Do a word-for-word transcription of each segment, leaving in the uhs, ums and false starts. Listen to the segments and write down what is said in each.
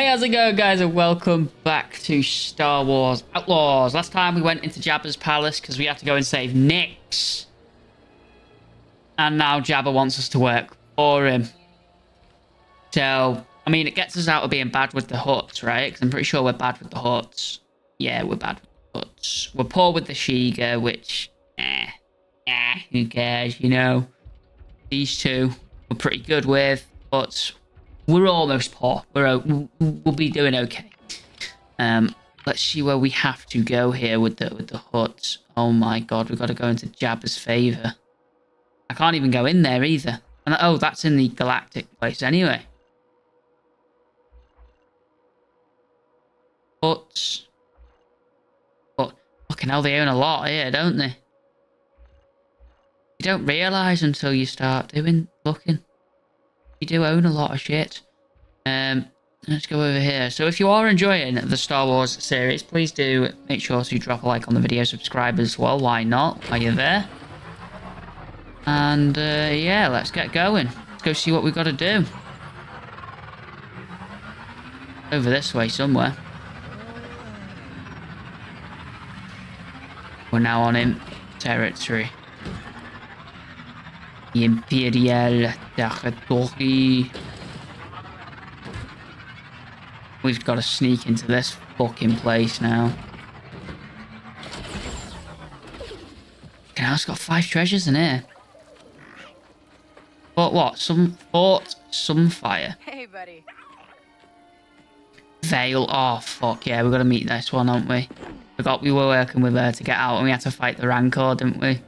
Hey, how's it going, guys, and welcome back to Star Wars Outlaws. Last time we went into Jabba's palace because we had to go and save Nix. And now Jabba wants us to work for him. So, I mean, it gets us out of being bad with the Hutts, right? Because I'm pretty sure we're bad with the Hutts. Yeah, we're bad with the Hutts. We're poor with the Shiga, which, eh, eh, who cares, you know? These two we're pretty good with, but we're almost poor. We're, we'll be doing okay. Um, let's see where we have to go here with the with the Hutts. Oh my God, we've got to go into Jabba's favor. I can't even go in there either. And oh, that's in the galactic place anyway. Hutts. But fucking hell, they own a lot here, don't they? You don't realize until you start doing looking. You do own a lot of shit. Um, let's go over here. So if you are enjoying the Star Wars series, please do make sure to drop a like on the video, subscribe as well. Why not? Are you there? And, uh, yeah, let's get going. Let's go see what we've got to do. Over this way somewhere. We're now on Imp territory. Imperial territory. We've got to sneak into this fucking place now. Now it's got five treasures in here. Fort what? Some fort, some fire. Hey, buddy. Vale. Oh fuck yeah, we've got to meet this one, aren't we? Forgot we were working with her to get out, and we had to fight the Rancor, didn't we?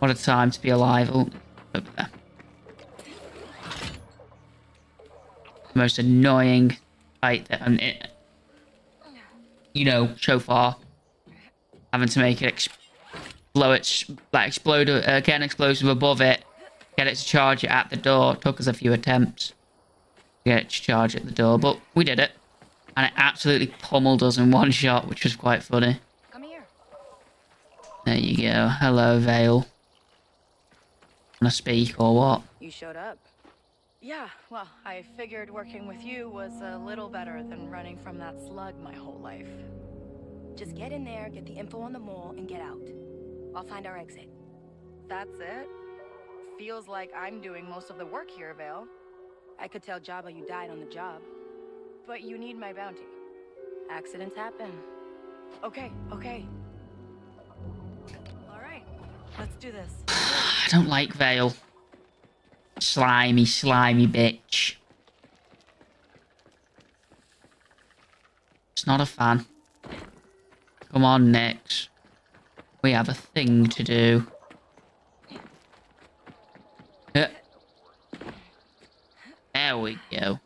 What a time to be alive. Oh, over there. The most annoying fight that I'm in, you know, so far. Having to make it ex blow it, like explode, uh, get an explosive above it, get it to charge it at the door. Took us a few attempts to get it to charge at the door, but we did it. And it absolutely pummeled us in one shot, which was quite funny. Come here. There you go. Hello, Vale. Wanna speak or what? You showed up. Yeah, well, I figured working with you was a little better than running from that slug my whole life. Just get in there, get the info on the mole, and get out. I'll find our exit. That's it? Feels like I'm doing most of the work here, Vale. I could tell Jabba you died on the job. But you need my bounty. Accidents happen. Okay, okay. Alright, let's do this. I don't like Vale. Slimy, slimy bitch. It's not a fan. Come on, Nix. We have a thing to do. Uh, there we go.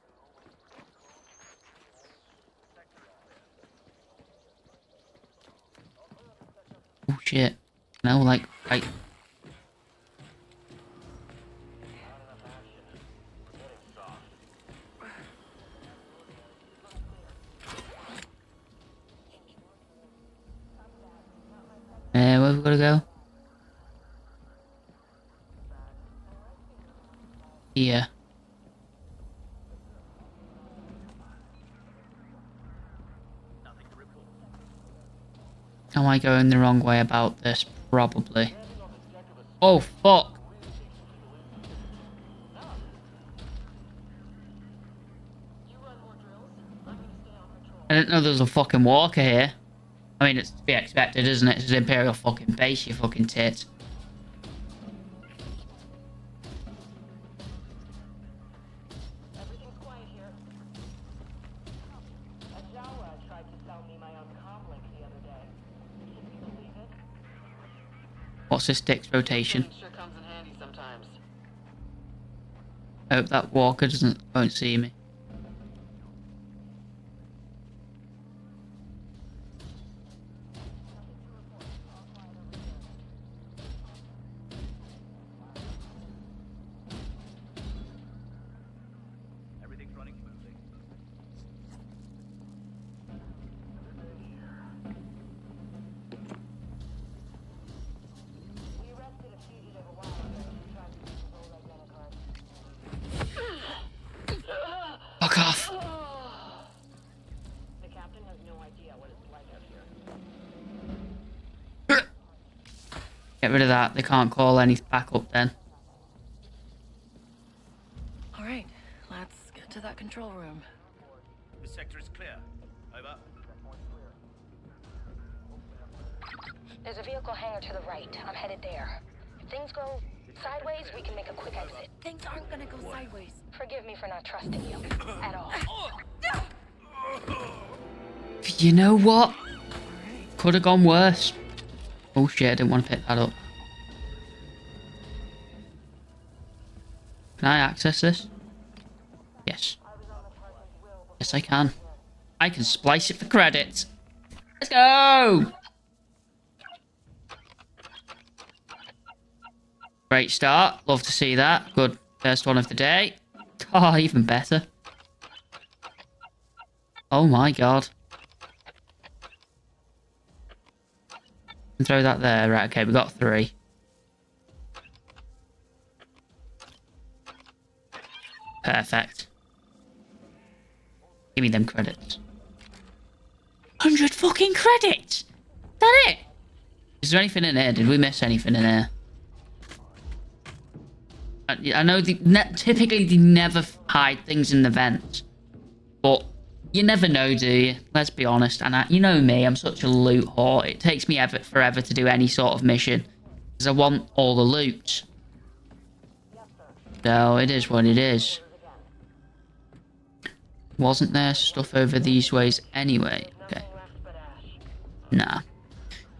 Oh shit. No, like, I... Uh, where have we got to go? Here. Am I going the wrong way about this? Probably. Oh, fuck! I didn't know there was a fucking walker here. I mean, it's to be expected, isn't it? It's an Imperial fucking base, you fucking tit. Everything's quiet here. Ajawa tried to sell me my own comlink the other day. Can you believe it? What's this dick's rotation? Sure comes in handy sometimes. I hope that walker doesn't won't see me. Get rid of that. They can't call any back up then. All right, let's get to that control room. The sector is clear. Over. There's a vehicle hangar to the right. I'm headed there. If things go sideways, we can make a quick exit. Things aren't gonna go what? sideways. Forgive me for not trusting you at all. You know what? Could have gone worse. Oh shit, I didn't want to pick that up. Can I access this? Yes. Yes, I can. I can splice it for credits. Let's go! Great start. Love to see that. Good first one of the day. Oh, even better. Oh my god. Throw that there. Right, okay, we got three. Perfect. Give me them credits. one hundred fucking credits! Is that it? Is there anything in here? Did we miss anything in here? I, I know the, ne typically they never hide things in the vents, but you never know, do you? Let's be honest. And I, you know me, I'm such a loot whore. It takes me ever, forever to do any sort of mission because I want all the loot. So it is what it is. Wasn't there stuff over these ways anyway? Okay. Nah.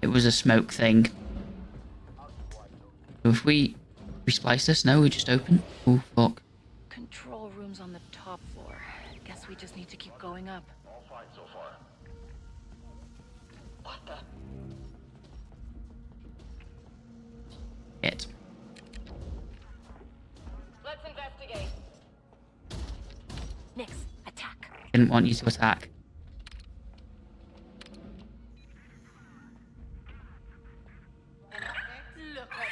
It was a smoke thing. So if we resplice this, no, we just open. Oh, fuck. Control room's on the top floor. Guess we just need to keep going up. All fine so far. What the? It. Let's investigate. Nix, attack. Didn't want you to attack. Look at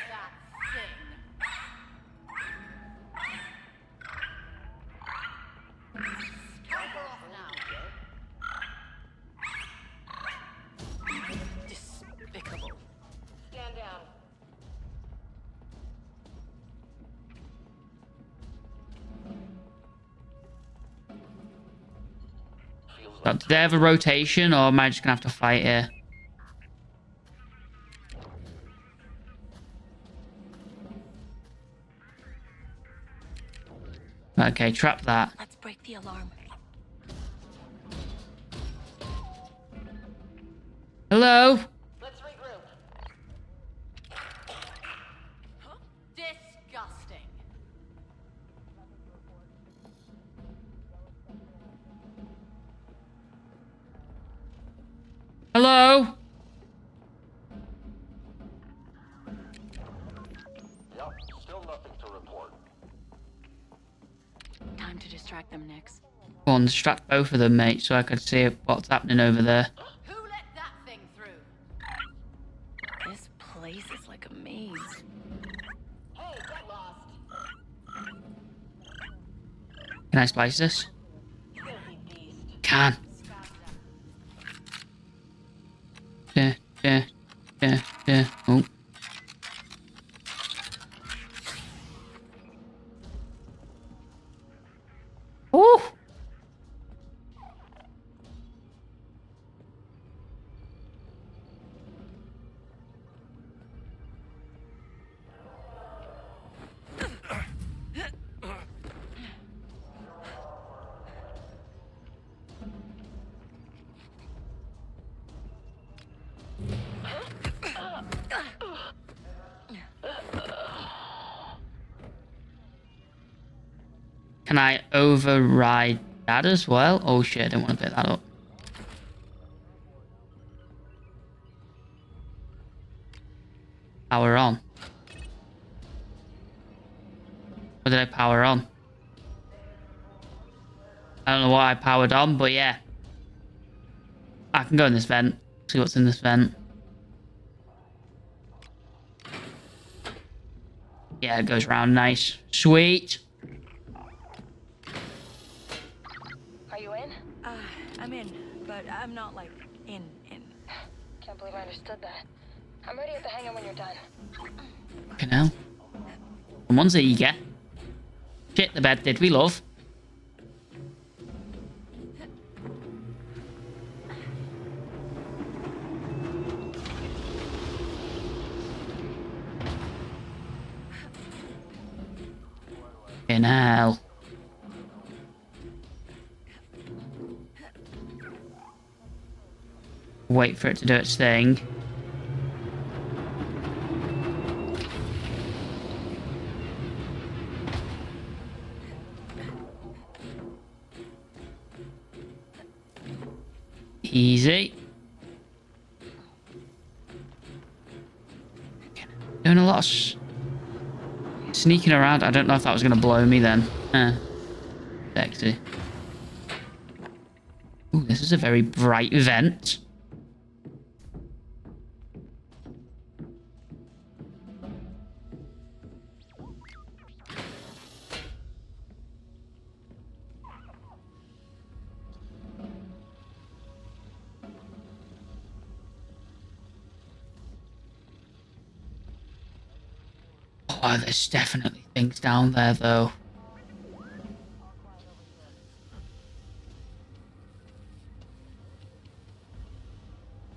that thing. Do they have a rotation, or am I just going to have to fight here? Okay, trap that. Let's break the alarm. Hello? Let's regroup. Huh? Disgusting. Hello? Yep, still nothing to report. Time to distract them, Nix. Go on, distract both of them, mate, so I can see what's happening over there. Who let that thing through? This place is like a maze. Hey, get lost. Can I splice this? Can. Yeah, yeah, yeah, yeah. Oh. Oh. Can I override that as well? Oh shit, I didn't want to pick that up. Power on. What did I power on? I don't know what I powered on, but yeah. I can go in this vent. See what's in this vent. Yeah, it goes round nice. Sweet! I'm in, but I'm not like in in. Can't believe I understood that. I'm ready at the hangar when you're done. Fucking hell. The ones are eager. Shit the bed did we love. Fucking hell. Wait for it to do its thing. Easy. Doing a lot of sh sneaking around. I don't know if that was going to blow me then. Huh. Sexy. Ooh, this is a very bright vent. Oh, there's definitely things down there, though.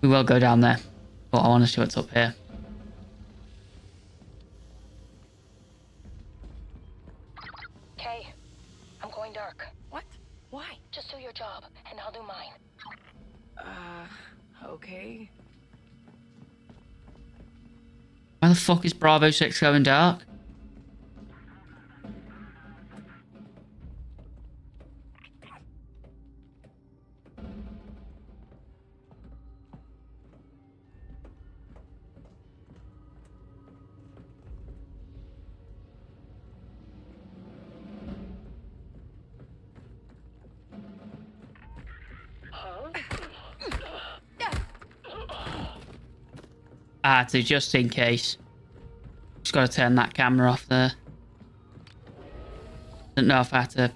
We will go down there, but I want to see what's up here. Okay, I'm going dark. What? Why? Just do your job, and I'll do mine. Uh, okay. Why the fuck is Bravo six going dark? Ah, to just in case. Just gotta turn that camera off there. Don't know if I had to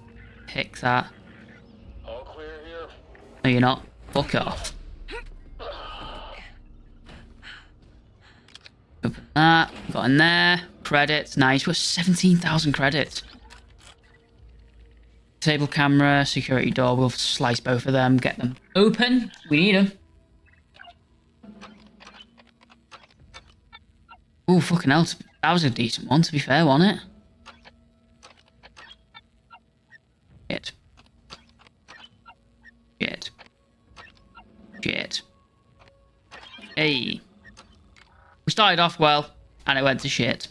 pick that. All clear here. No, you're not. Fuck off. Open that. Got in there. Credits. Nice. We're seventeen thousand credits. Table camera, security door. We'll slice both of them. Get them open. We need them. Ooh, fucking hell. That was a decent one, to be fair, wasn't it? Shit. Shit. Shit. Hey. We started off well, and it went to shit.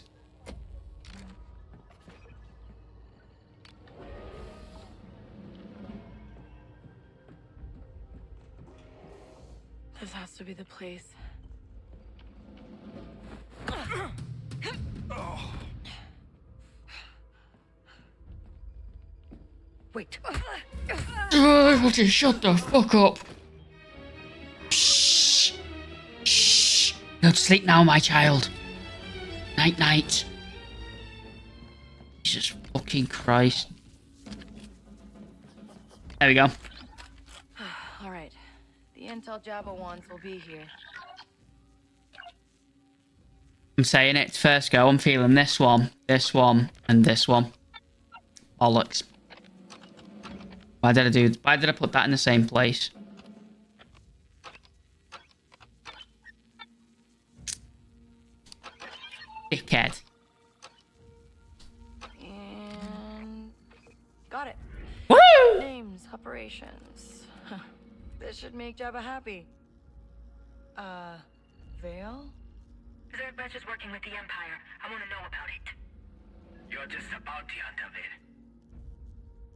This has to be the place. Wait. Uh, will you shut the fuck up? Shh. Shh. Go to sleep now, my child. Night, night. Jesus fucking Christ. There we go. All right. The intel Jabba wants will be here. I'm saying it first go. I'm feeling this one, this one, and this one. Bollocks. Why did I do? Why did I put that in the same place? Dickhead. And got it. Woo! Names, operations. This should make Jabba happy. Uh, Vale. Their batch is working with the Empire. I want to know about it. You're just a bounty hunter, Vale.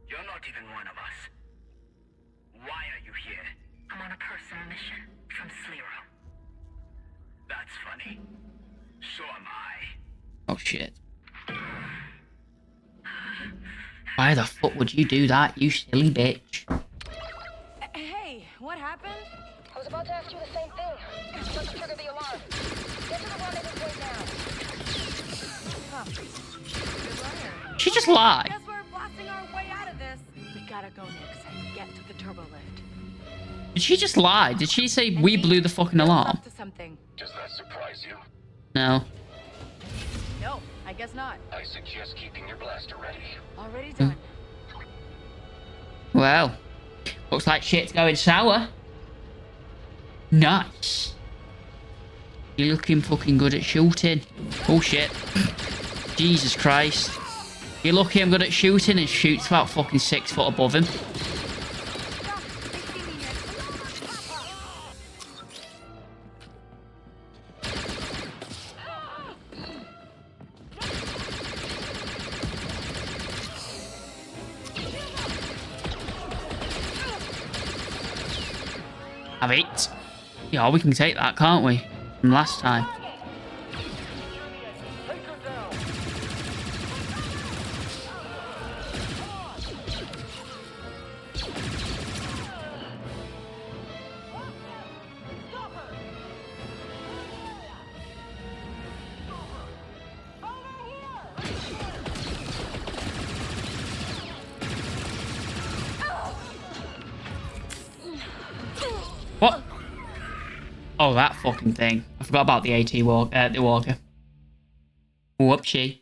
You're not even one of us. Why are you here? I'm on a personal mission from Sliro. That's funny. So am I. Oh shit. Why the fuck would you do that, you silly bitch? Hey, what happened? I was about to ask you the same thing. Let's trigger the alarm. Get to the one that is right now. She just lied. As we're blasting our way out of this, we gotta go, Nix, and get to the turbo lift. Did she just lie? Did she say we blew the fucking alarm? Does that surprise you? No. No, I guess not. I suggest keeping your blaster ready. Already done. Well, looks like shit's going sour. Nice. You're looking fucking good at shooting. Oh shit. Jesus Christ. You're lucky I'm good at shooting, and shoots about fucking six foot above him. Have it. Yeah, we can take that, can't we? From last time. Oh, that fucking thing. I forgot about the AT walk, uh, the walker. Whoopsie.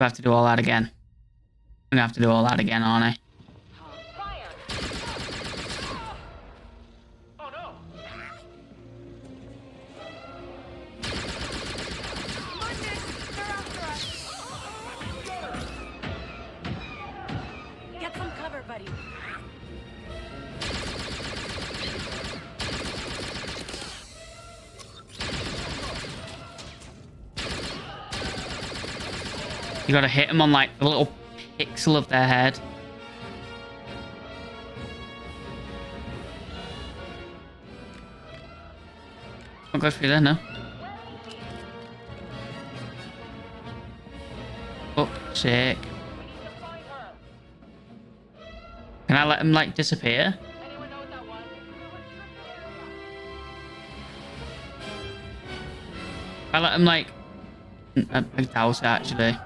I have to do all that again. I'm gonna have to do all that again, aren't I? You gotta hit them on like the little pixel of their head. I'll go through there now. Oh, sick. Can I let them like disappear? I let them like. I doubt it actually.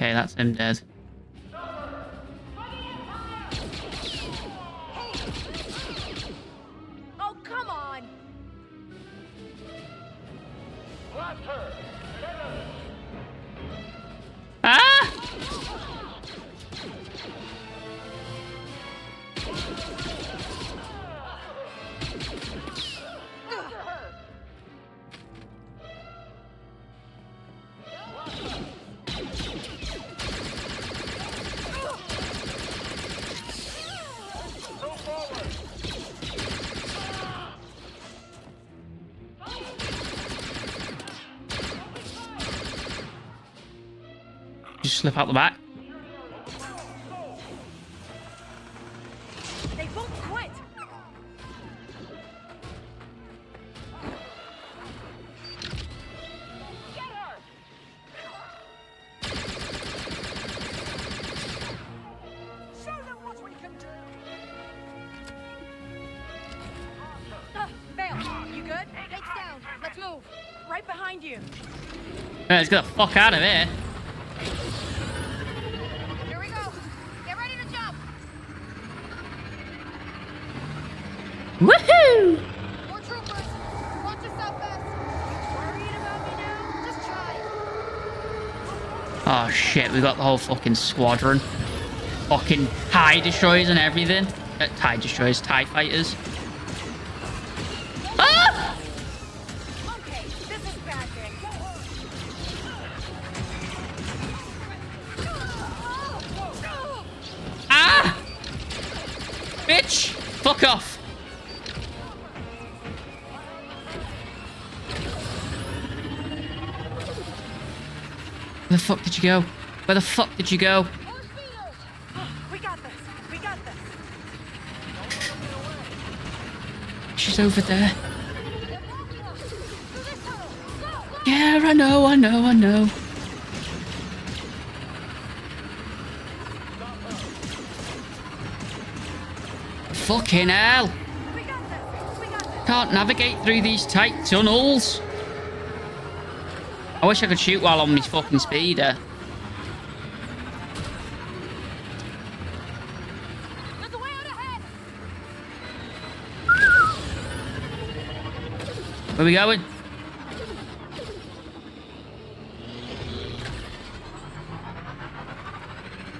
Okay, that's him dead. Oh, come on. Ah! Slip out the back. They won't quit. Get her. Show them what we can do. Uh, Vale, you good? Legs down. Let's move. Right behind you. Yeah, let's get the fuck out of here. Woohoo! More troopers! Watch us out fast! Worried about me now? Just try. Oh shit, we got the whole fucking squadron. Fucking TIE destroyers and everything. Uh, TIE destroyers, TIE fighters. Ah! Okay, this is bad, man. Ah! Bitch! Fuck off! Where the fuck did you go? Where the fuck did you go? We got this. We got this. She's over there. Yeah, I know, I know, I know. Fucking hell! We got this. We got this. Can't navigate through these tight tunnels. I wish I could shoot while on my fucking speeder. Where we going?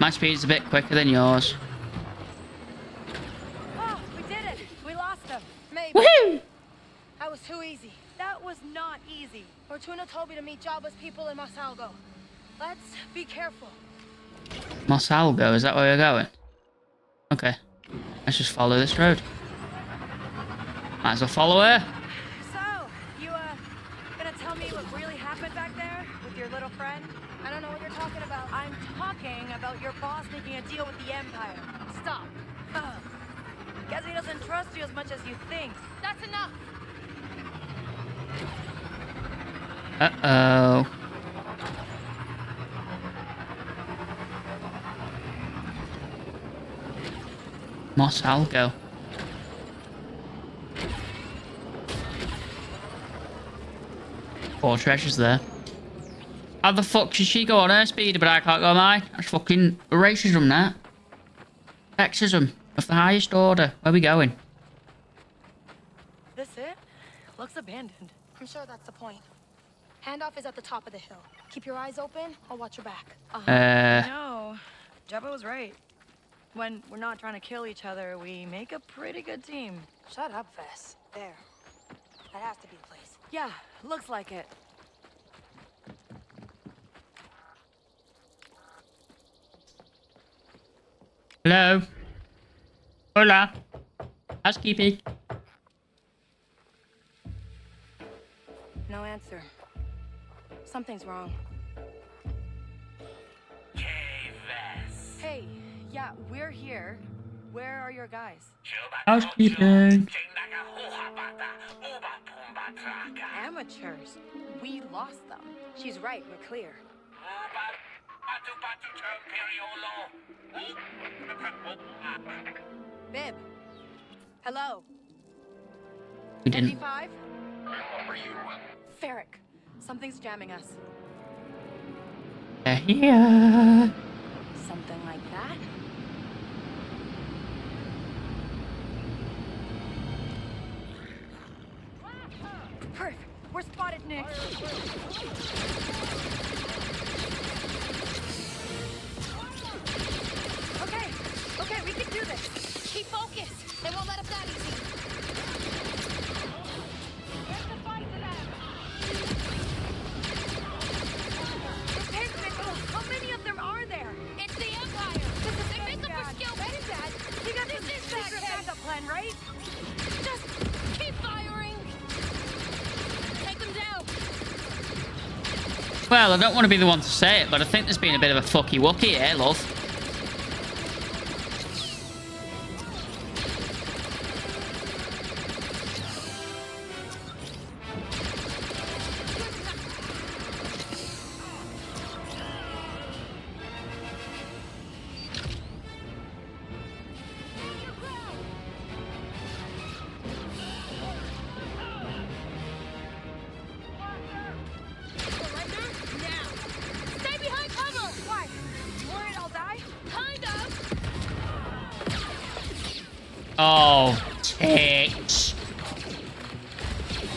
My speed's a bit quicker than yours. Oh, we did it! We lost them. Maybe. Woohoo! That was too easy. That was not easy. Fortuna told me to meet Jabba's people in Mos Algo. Let's be careful. Mos Algo, is that where we're going? Okay. Let's just follow this road. Might as well follow her. So, you, uh, gonna tell me what really happened back there with your little friend? I don't know what you're talking about. I'm talking about your boss making a deal with the Empire. Stop. Uh, guess he doesn't trust you as much as you think. That's enough. Uh-oh. Mos Algo. Four treasures there. How the fuck should she go on her speed, but I can't go mine? That's fucking racism, that. Sexism of the highest order. Where are we going? This it? Looks abandoned. I'm sure that's the point. Handoff is at the top of the hill. Keep your eyes open. I'll watch your back. Uh-huh. Uh. No, Jabba was right. When we're not trying to kill each other, we make a pretty good team. Shut up, Vess. There. That has to be the place. Yeah, looks like it. Hello. Hola. Housekeeping. No answer. Something's wrong. K-Bess. Hey. Yeah, we're here. Where are your guys? Housekeeping. Amateurs. We lost them. She's right, we're clear. Bib. Hello. We didn't. N D five? Ferric. Something's jamming us. They're here. Something like that. Perf, we're spotted, Nix. Okay, okay, we can do this. Keep focused. They won't let us that easy. Where's the fight to them? Repair critical. How many of them are there? It's the Empire. This is they make up for skill. That is bad. You got this is secret backup plan, right? Just keep firing. Well, I don't want to be the one to say it, but I think there's been a bit of a fucky wucky here, love.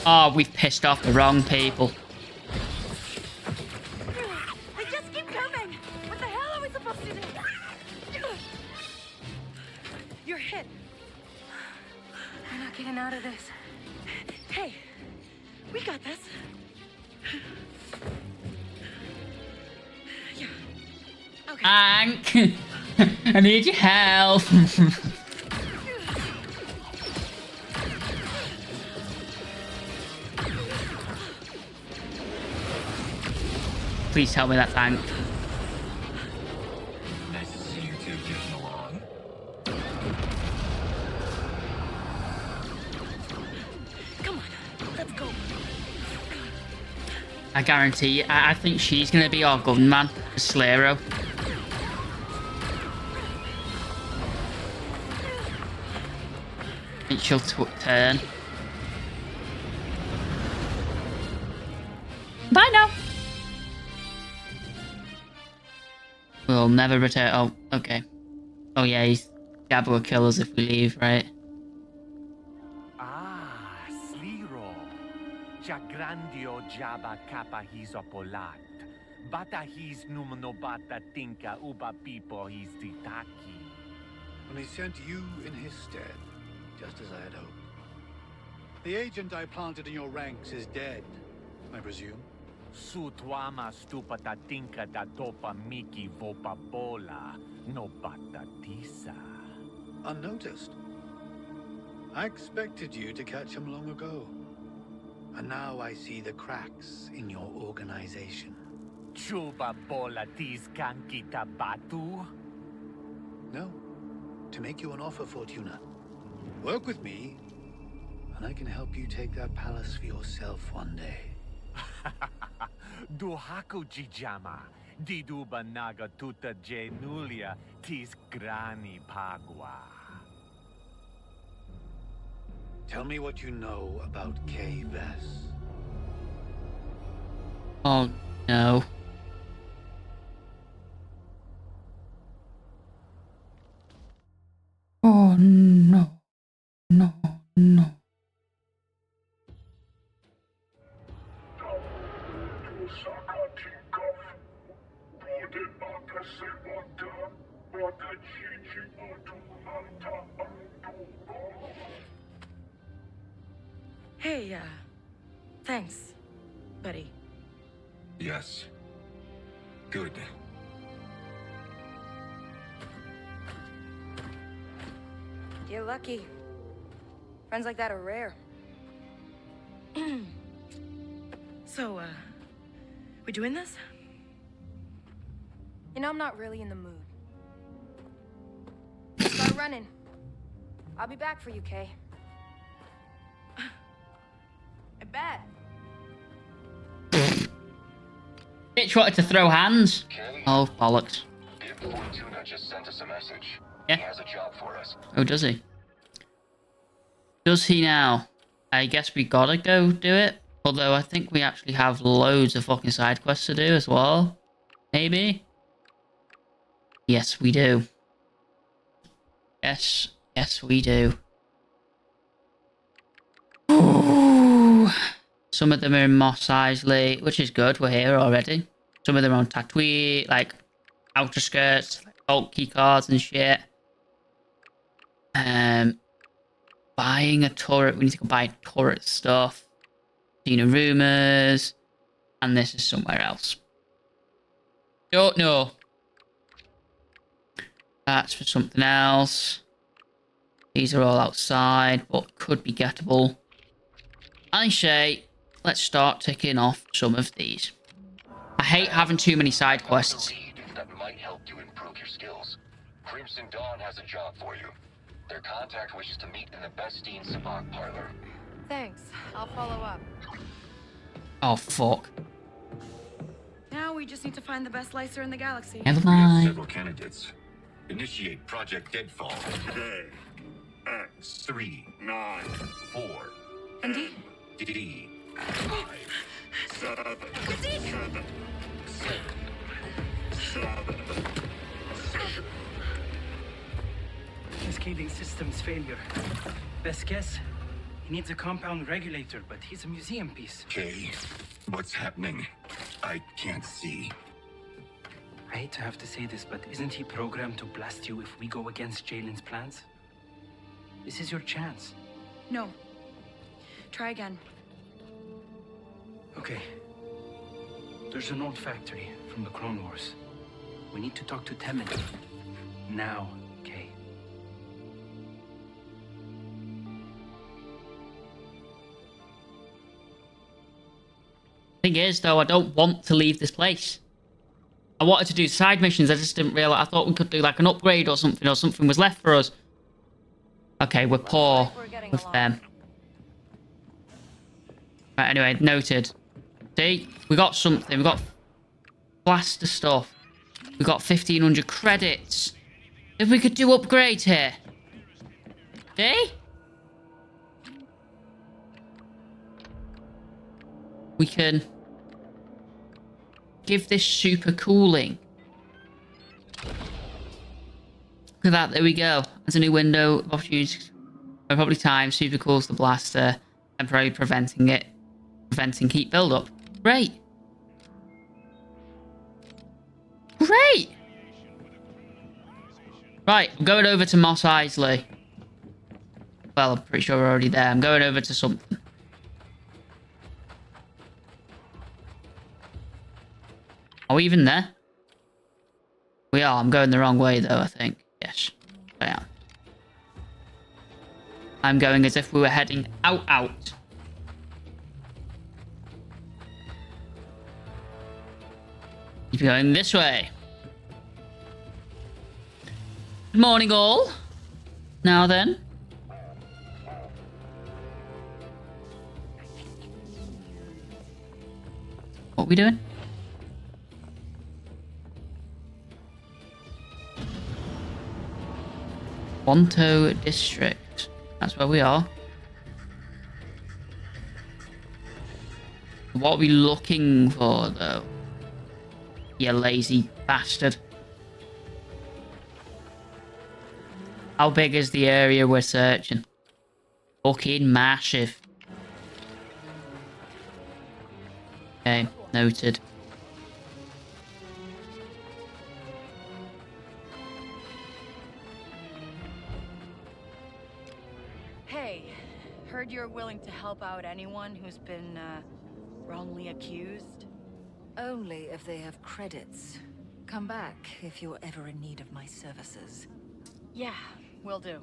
Oh, we've pissed off the wrong people. They just keep coming. What the hell are we supposed to do? You're hit. We're not getting out of this. Hey, we got this. Yeah. Okay. Ank, I need your help. Please tell me that tank. Nice to see you two getting along. Come on, let's go. I guarantee you, I, I think she's gonna be our gun man, Sliro. I think she'll turn. Bye now. We'll never return. Oh, okay. Oh yeah, he's Jabba will kill us if we leave, right? Ah, Sliro. Randio Jabba Kappa his opolat. Bata his numnobata tinka uba pipo his ditaki. And he sent you in his stead, just as I had hoped. The agent I planted in your ranks is dead, I presume. Sutuama stupata tinka da dopa miki vopa bola, no batatisa. Unnoticed. I expected you to catch him long ago. And now I see the cracks in your organization. Chuba bola tis kankita batu? No. To make you an offer, Fortuna. Work with me, and I can help you take that palace for yourself one day. Duhaku jijama, diduba naga tuta jenulia tis grani pagua. Tell me what you know about K-Bess. Oh no. Oh no. No, no. Hey, uh, thanks, buddy. Yes. Good. You're lucky. Friends like that are rare. So, uh, we doing this? You know, I'm not really in the mood. Start running. I'll be back for you, Kay. Bet. Bitch wanted to throw hands. Kay, oh bollocks. Fortuna just sent us a message. Yeah. He has a job for us. Oh, does he? Does he now? I guess we gotta go do it. Although I think we actually have loads of fucking side quests to do as well. Maybe. Yes, we do. Yes, yes, we do. Some of them are in Mos Eisley, which is good, we're here already. Some of them are on Tatooine, like outer skirts, like alt key cards and shit. Um buying a turret, we need to go buy turret stuff. Dina rumors, and this is somewhere else. Don't know. That's for something else. These are all outside, but could be gettable. I say, let's start ticking off some of these. I hate having too many side quests. That might help you improve your skills. Crimson Dawn has a job for you. Their contact wishes to meet in the Bestine Sabak parlor. Thanks. I'll follow up. Oh fuck. Now we just need to find the best slicer in the galaxy. Never mind. We have several candidates. Initiate Project Deadfall today. X three nine four. Andy? D five seven seven seven. Cascading systems failure. Best guess, he needs a compound regulator, but he's a museum piece. Kay, what's happening? I can't see. I hate to have to say this, but isn't he programmed to blast you if we go against Jaylen's plans? This is your chance. No. Try again. Okay. There's an old factory from the Clone Wars. We need to talk to Temin. Now, Kay. Thing is, though, I don't want to leave this place. I wanted to do side missions, I just didn't realize. I thought we could do like an upgrade or something, or something was left for us. Okay, we're poor with them. Right, anyway, noted. See, we got something. We got blaster stuff. We got fifteen hundred credits. If we could do upgrades here. See? We can give this super cooling. Look at that. There we go. There's a new window of opportunities. Probably time. Super cools the blaster and probably preventing it. preventing heat buildup. Great. Great! Right, I'm going over to Mos Eisley. Well, I'm pretty sure we're already there. I'm going over to something. Are we even there? We are. I'm going the wrong way, though, I think. Yes, I am. I'm going as if we were heading out, out. Keep going this way. Good morning, all. Now then. What are we doing? Quanto District. That's where we are. What are we looking for, though? You lazy bastard. How big is the area we're searching? Fucking massive. Okay, noted. Hey, heard you're willing to help out anyone who's been uh, wrongly accused? Only if they have credits. Come back if you're ever in need of my services. Yeah, will do.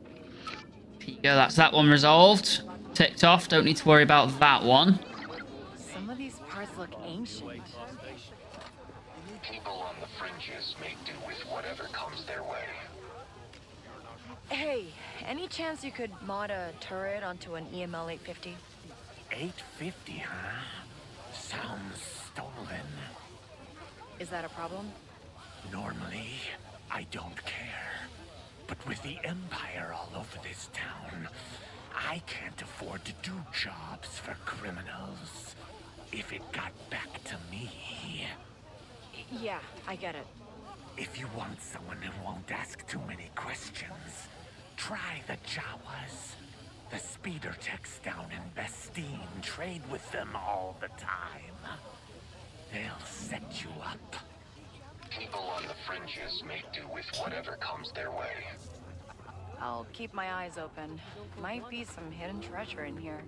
There you go, that's that one resolved. Ticked off, don't need to worry about that one. Some of these parts look ancient. People on the fringes make do with whatever comes their way. Hey, any chance you could mod a turret onto an E M L eight fifty? eight fifty, huh? Sounds stolen. Is that a problem? Normally, I don't care. But with the Empire all over this town, I can't afford to do jobs for criminals. If it got back to me... Yeah, I get it. If you want someone who won't ask too many questions, try the Jawas. The speeder techs down in Bestine trade with them all the time. They'll set you up. People on the fringes make do with whatever comes their way. I'll keep my eyes open. Might be some hidden treasure in here.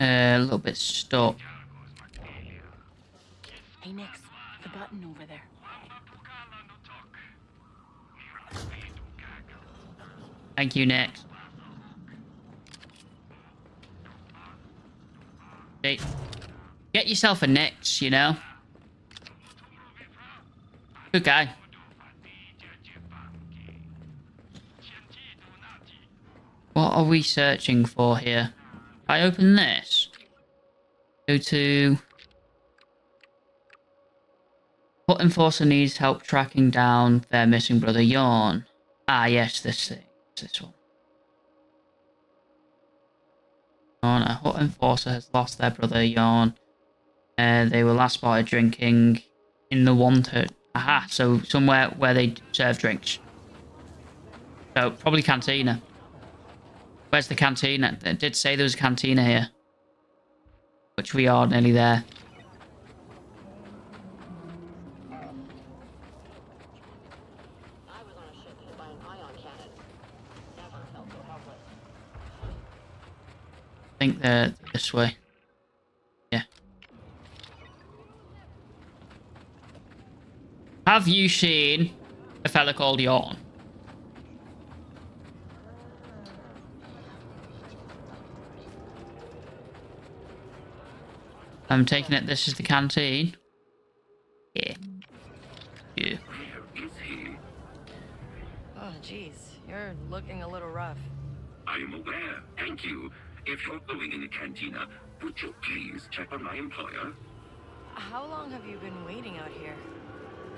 Uh, a little bit stuck. Hey Nix, the button over there. Thank you, Nix. Get yourself a Nix, you know. Good guy. What are we searching for here? If I open this. Go to... What enforcer needs help tracking down their missing brother, Yorn? Ah, yes, this thing. It's this one. A Hut enforcer has lost their brother Yorn. Uh, they were last spotted drinking in the one hut. Aha, so somewhere where they serve drinks. So probably cantina. Where's the cantina? It did say there was a cantina here, which we are nearly there. I think they're this way. Yeah. Have you seen a fella called Yorn? I'm taking it this is the canteen. Yeah. Yeah. Where is he? Oh, jeez. You're looking a little rough. I am aware. Thank you. If you're going in the cantina, would you please check on my employer? How long have you been waiting out here?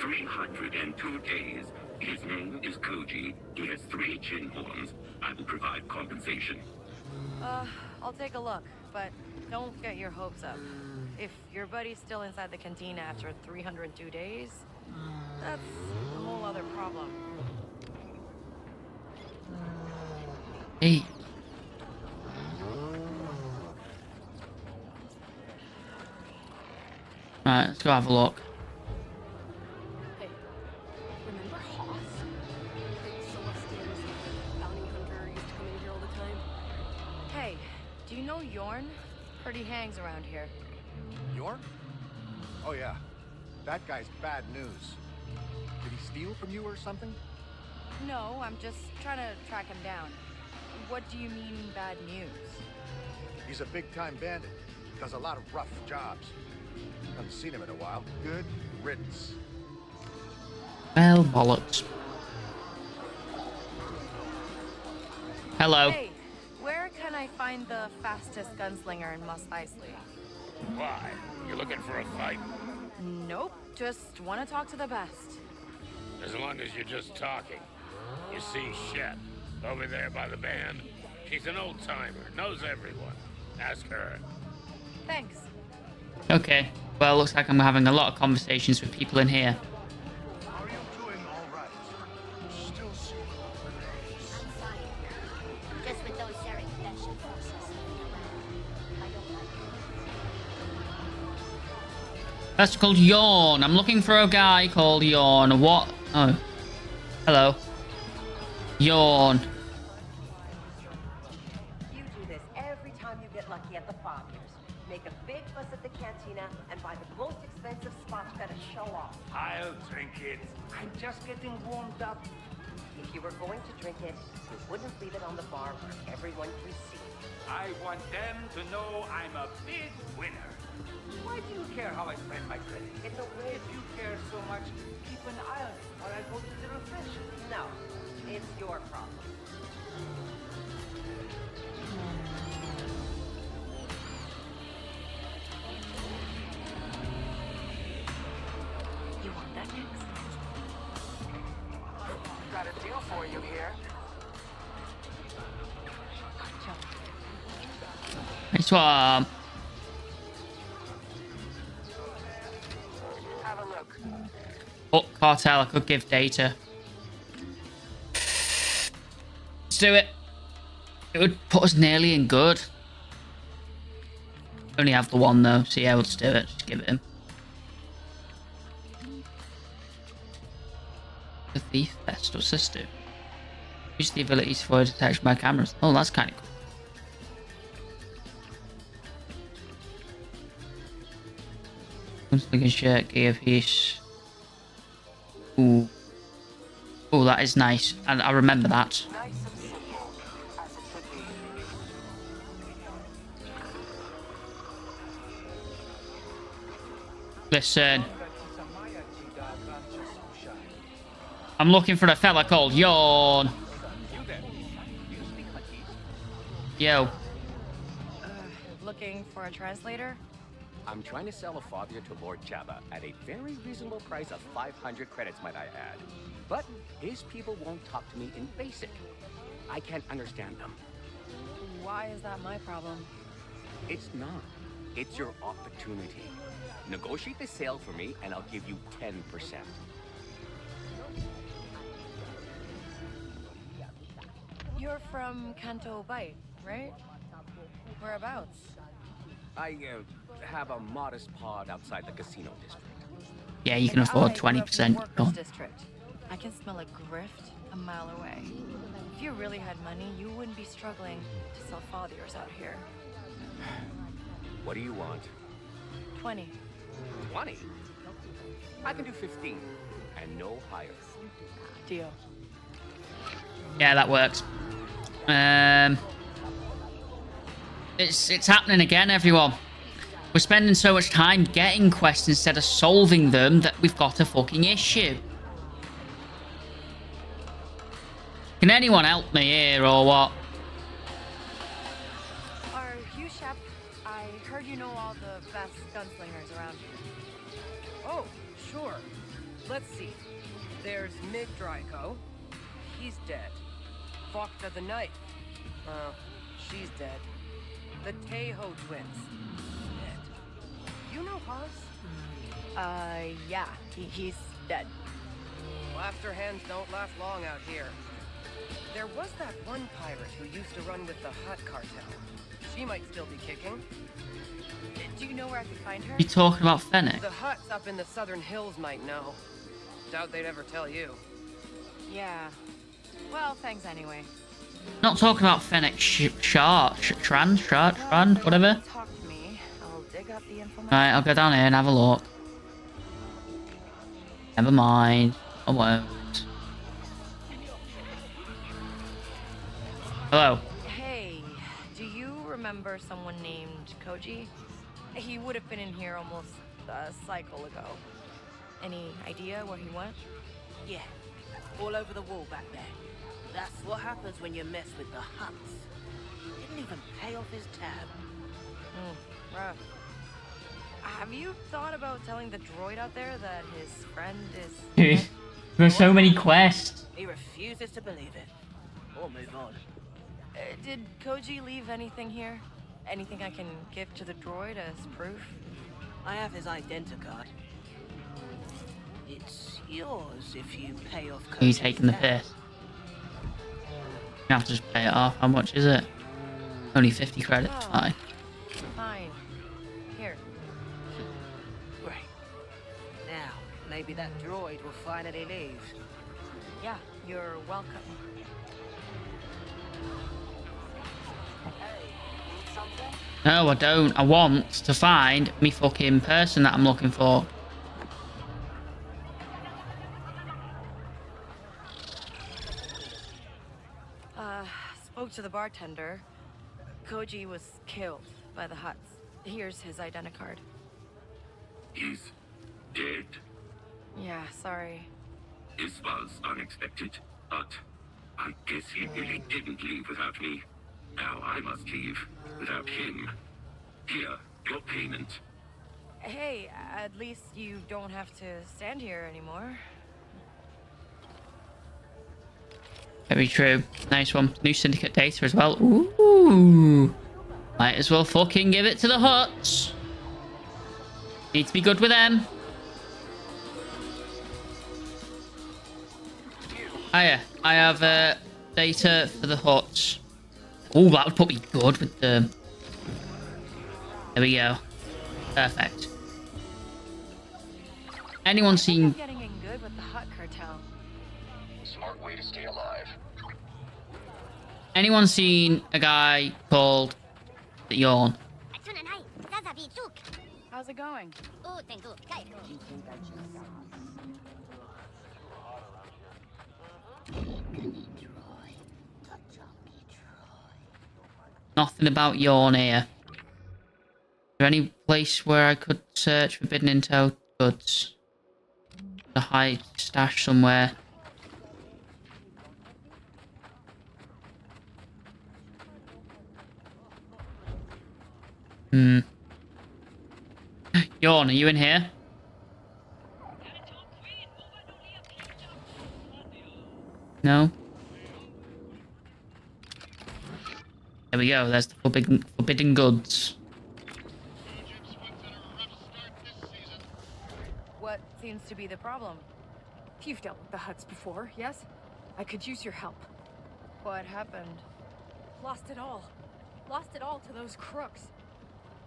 three hundred and two days. His name is Koji. He has three chin horns. I will provide compensation. Uh, I'll take a look, but don't get your hopes up. If your buddy's still inside the cantina after three hundred and two days, that's a whole other problem. Hey. Right, let's go have a look. Yorn? Heard he hangs around here. Yorn? Oh yeah. That guy's bad news. Did he steal from you or something? No, I'm just trying to track him down. What do you mean bad news? He's a big-time bandit. Does a lot of rough jobs. Haven't seen him in a while. Good riddance. Well, bollocks. Hello. Hey. Where can I find the fastest gunslinger in Mos Eisley? Why? You looking for a fight? Nope. Just want to talk to the best. As long as you're just talking. You see Shep over there by the band? She's an old-timer. Knows everyone. Ask her. Thanks. Okay. Well, looks like I'm having a lot of conversations with people in here. That's called Yorn. I'm looking for a guy called Yorn. What? Oh. Hello. Yorn. You do this every time you get lucky at the Foggers. Make a big fuss at the cantina and buy the most expensive spots that show off. I'll drink it. I'm just getting warmed up. If you were going to drink it, you wouldn't leave it on the bar where everyone can see. I want them to know I'm a big winner. Why do you care how I spend my credit? It's a way if you care so much, keep an eye on it while I go to the reflection. No, it's your problem. You want that next? Got a deal for you here. Nice one. Oh, cartel, I could give data. Let's do it. It would put us nearly in good. Only have the one though, so yeah, we'll just do it. Just give it him. The thief best or sister. Use the abilities for detection by cameras. Oh, that's kind of cool. Gunslinger shirt, gear piece. Ooh. Ooh, that is nice. And I remember that. Listen. I'm looking for a fella called Yorn. Yo. Uh, looking for a translator? I'm trying to sell a father to Lord Jabba at a very reasonable price of five hundred credits, might I add. But his people won't talk to me in basic. I can't understand them. Why is that my problem? It's not. It's your opportunity. Negotiate the sale for me and I'll give you ten percent. You're from Kanto Bight, right? Whereabouts? I uh, have a modest pod outside the casino district. Yeah, you can afford twenty percent. Oh. I can smell a grift a mile away. If you really had money, you wouldn't be struggling to sell fathers out here. What do you want? twenty. twenty? I can do fifteen and no higher. Deal. Yeah, that works. Um... It's, it's happening again, everyone. We're spending so much time getting quests instead of solving them that we've got a fucking issue. Can anyone help me here or what? Are you Shep? I heard you know all the best gunslingers around here. Oh, sure. Let's see. There's Mid Draco. He's dead. Vokta the Knight. Uh, she's dead. The Tejo twins. Dead. You know Haas? Uh, yeah. He, he's dead. Laughter hands don't last long out here. There was that one pirate who used to run with the Hut cartel. She might still be kicking. Do you know where I could find her? You talking about Fennec? The Huts up in the southern hills might know. Doubt they'd ever tell you. Yeah. Well, thanks anyway. Not talking about Fennec sh Shark, sh Tran, Shark, Tran, well, whatever. Talk to me. I'll dig up the information. Right, I'll go down here and have a look. Never mind. I won't. Hello. Hey, do you remember someone named Koji? He would have been in here almost a cycle ago. Any idea where he went? Yeah, all over the wall back there. That's what happens when you mess with the Huts. Didn't even pay off his tab. Mm, rough. Have you thought about telling the droid out there that his friend is... There's so many quests. He refuses to believe it. Or move on. Uh, did Koji leave anything here? Anything I can give to the droid as proof? I have his identicard. It's yours if you pay off Koji's. Are you taking the piss? You have to just pay it off. How much is it? Only fifty credits. Oh. Aye. Fine. Here. Great. Now, maybe that droid will finally leave. Yeah, you're welcome. No, I don't. I want to find me fucking person that I'm looking for. Uh, spoke to the bartender. Koji was killed by the Huts. Here's his identicard. He's dead. Yeah, sorry. This was unexpected, but I guess he really didn't leave without me. Now I must leave without him. Here, your payment. Hey, at least you don't have to stand here anymore. Very true. Nice one. New syndicate data as well. Ooh. Might as well fucking give it to the Huts. Need to be good with them. Hiya. I have uh, data for the Huts. Oh, that would put me good with the... There we go. Perfect. Anyone seen... Getting in good with the Hut cartel. Smart way to stay alive. Anyone seen a guy called the Yorn? How's it going? Nothing about Yorn here. Is there any place where I could search forbidden intel goods? A hide stash somewhere. Hmm. Yorn, are you in here? No? There we go, there's the forbidden, forbidden goods. What seems to be the problem? You've dealt with the Huts before, yes? I could use your help. What happened? Lost it all. Lost it all to those crooks.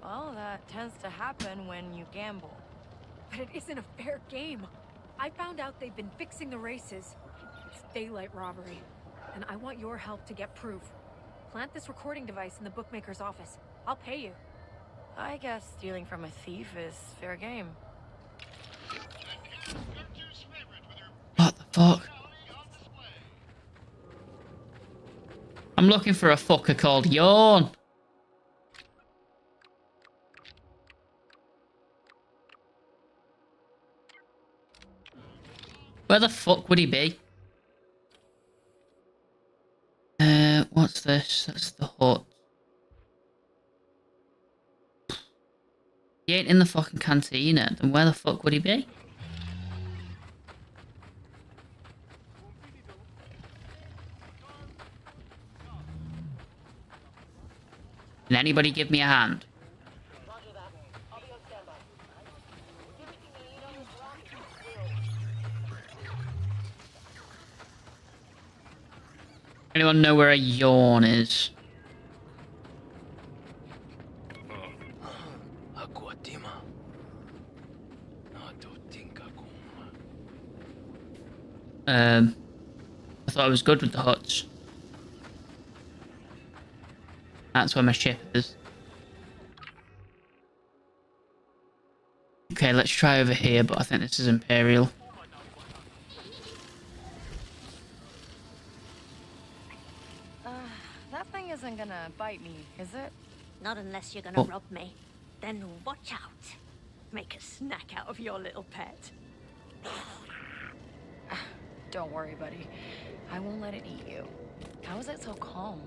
Well, that tends to happen when you gamble. But it isn't a fair game. I found out they've been fixing the races. It's daylight robbery. And I want your help to get proof. Plant this recording device in the bookmaker's office. I'll pay you. I guess stealing from a thief is fair game. What the fuck? I'm looking for a fucker called Yorn. Where the fuck would he be? Uh, what's this? That's the Hut. He ain't in the fucking cantina. Then where the fuck would he be? Can anybody give me a hand? Anyone know where a Yorn is? Um, I thought I was good with the huts. That's where my ship is. Okay, let's try over here, but I think this is Imperial. Uh, that thing isn't gonna bite me, is it? Not unless you're gonna oh. rob me. Then watch out. Make a snack out of your little pet. Don't worry, buddy. I won't let it eat you. How is it so calm?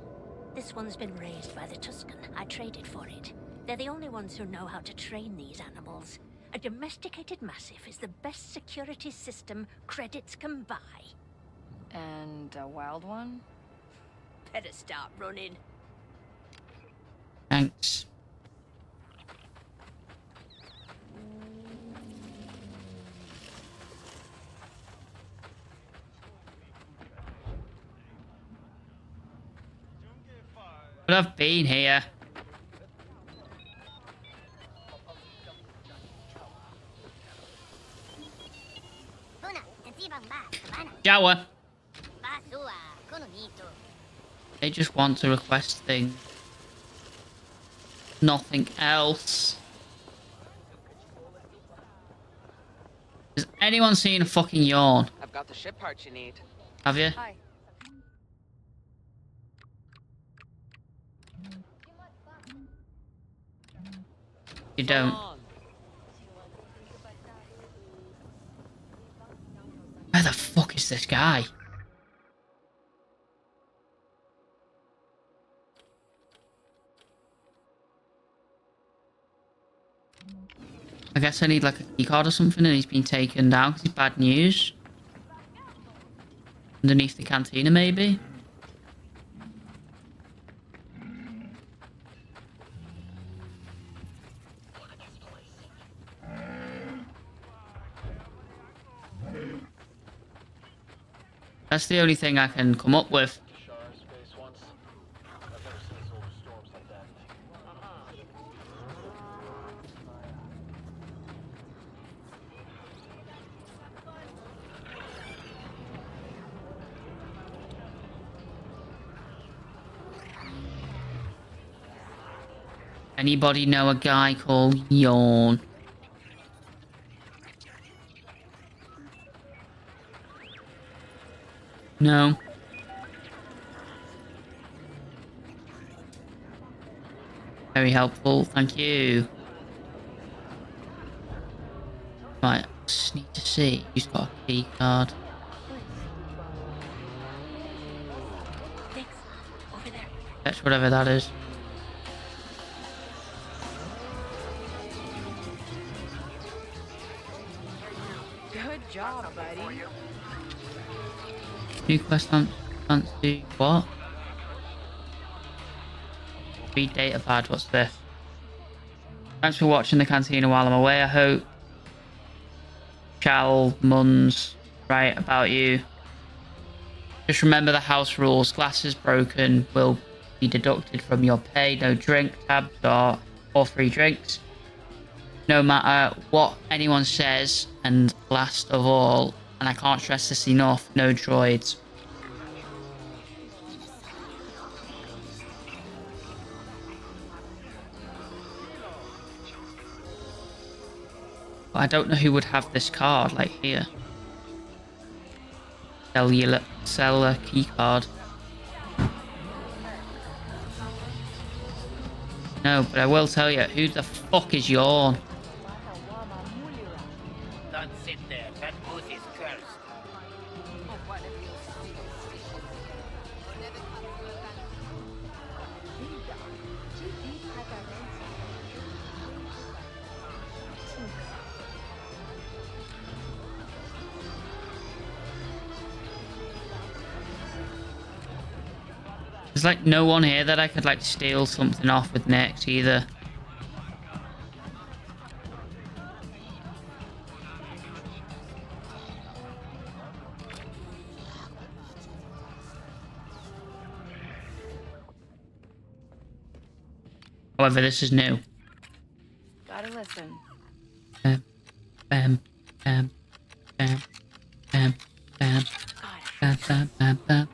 This one's been raised by the Tuscan. I traded for it. They're the only ones who know how to train these animals. A domesticated mastiff is the best security system credits can buy. And a wild one? Better start running. Thanks. But I've been here. Jawa. They just want to request things. Nothing else. Has anyone seen a fucking Yorn? I've got the ship part you need. Have you? Hi. You don't. Where the fuck is this guy? I guess I need like a key card or something, and he's been taken down because it's bad news. Underneath the cantina, maybe? That's the only thing I can come up with. Anybody know a guy called Yorn? No. Very helpful, thank you. Right, I just need to see. He's got a key card. Nix, over there. That's whatever that is. Good job, buddy. New quest on do what? Read data pad, what's this? Thanks for watching the cantina while I'm away, I hope. Shall Muns write about you. Just remember the house rules, glasses broken will be deducted from your pay, no drink, tabs or, or free drinks. No matter what anyone says, and last of all, and I can't stress this enough, no droids. But I don't know who would have this card, like here. Cellular, cellular key card. No, but I will tell you, who the fuck is Yorn? There's like no one here that I could like steal something off with Nix either. However, this is new. Gotta listen. Bam, bam, bam, bam, bam, bam, bam, bam, bam, bam.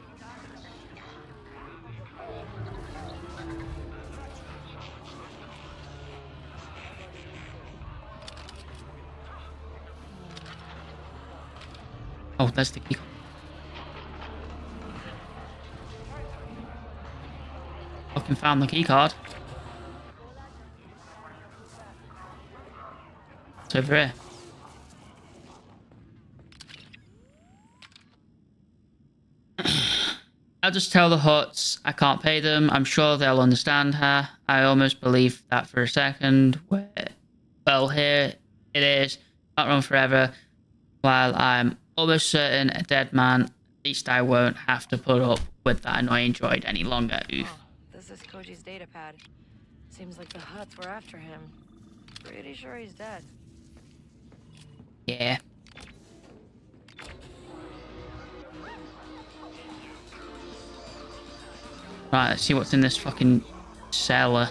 Oh, that's the key. Fucking found the key card. It's over here. I'll just tell the Hutts I can't pay them. I'm sure they'll understand her. I almost believed that for a second. Well, here it is. Can't run forever while I'm almost certain a dead man. At least I won't have to put up with that annoying droid any longer. Oof. Oh, this is Koji's data pad. Seems like the Hutts were after him. Pretty sure he's dead. Yeah. Right, let's see what's in this fucking cellar.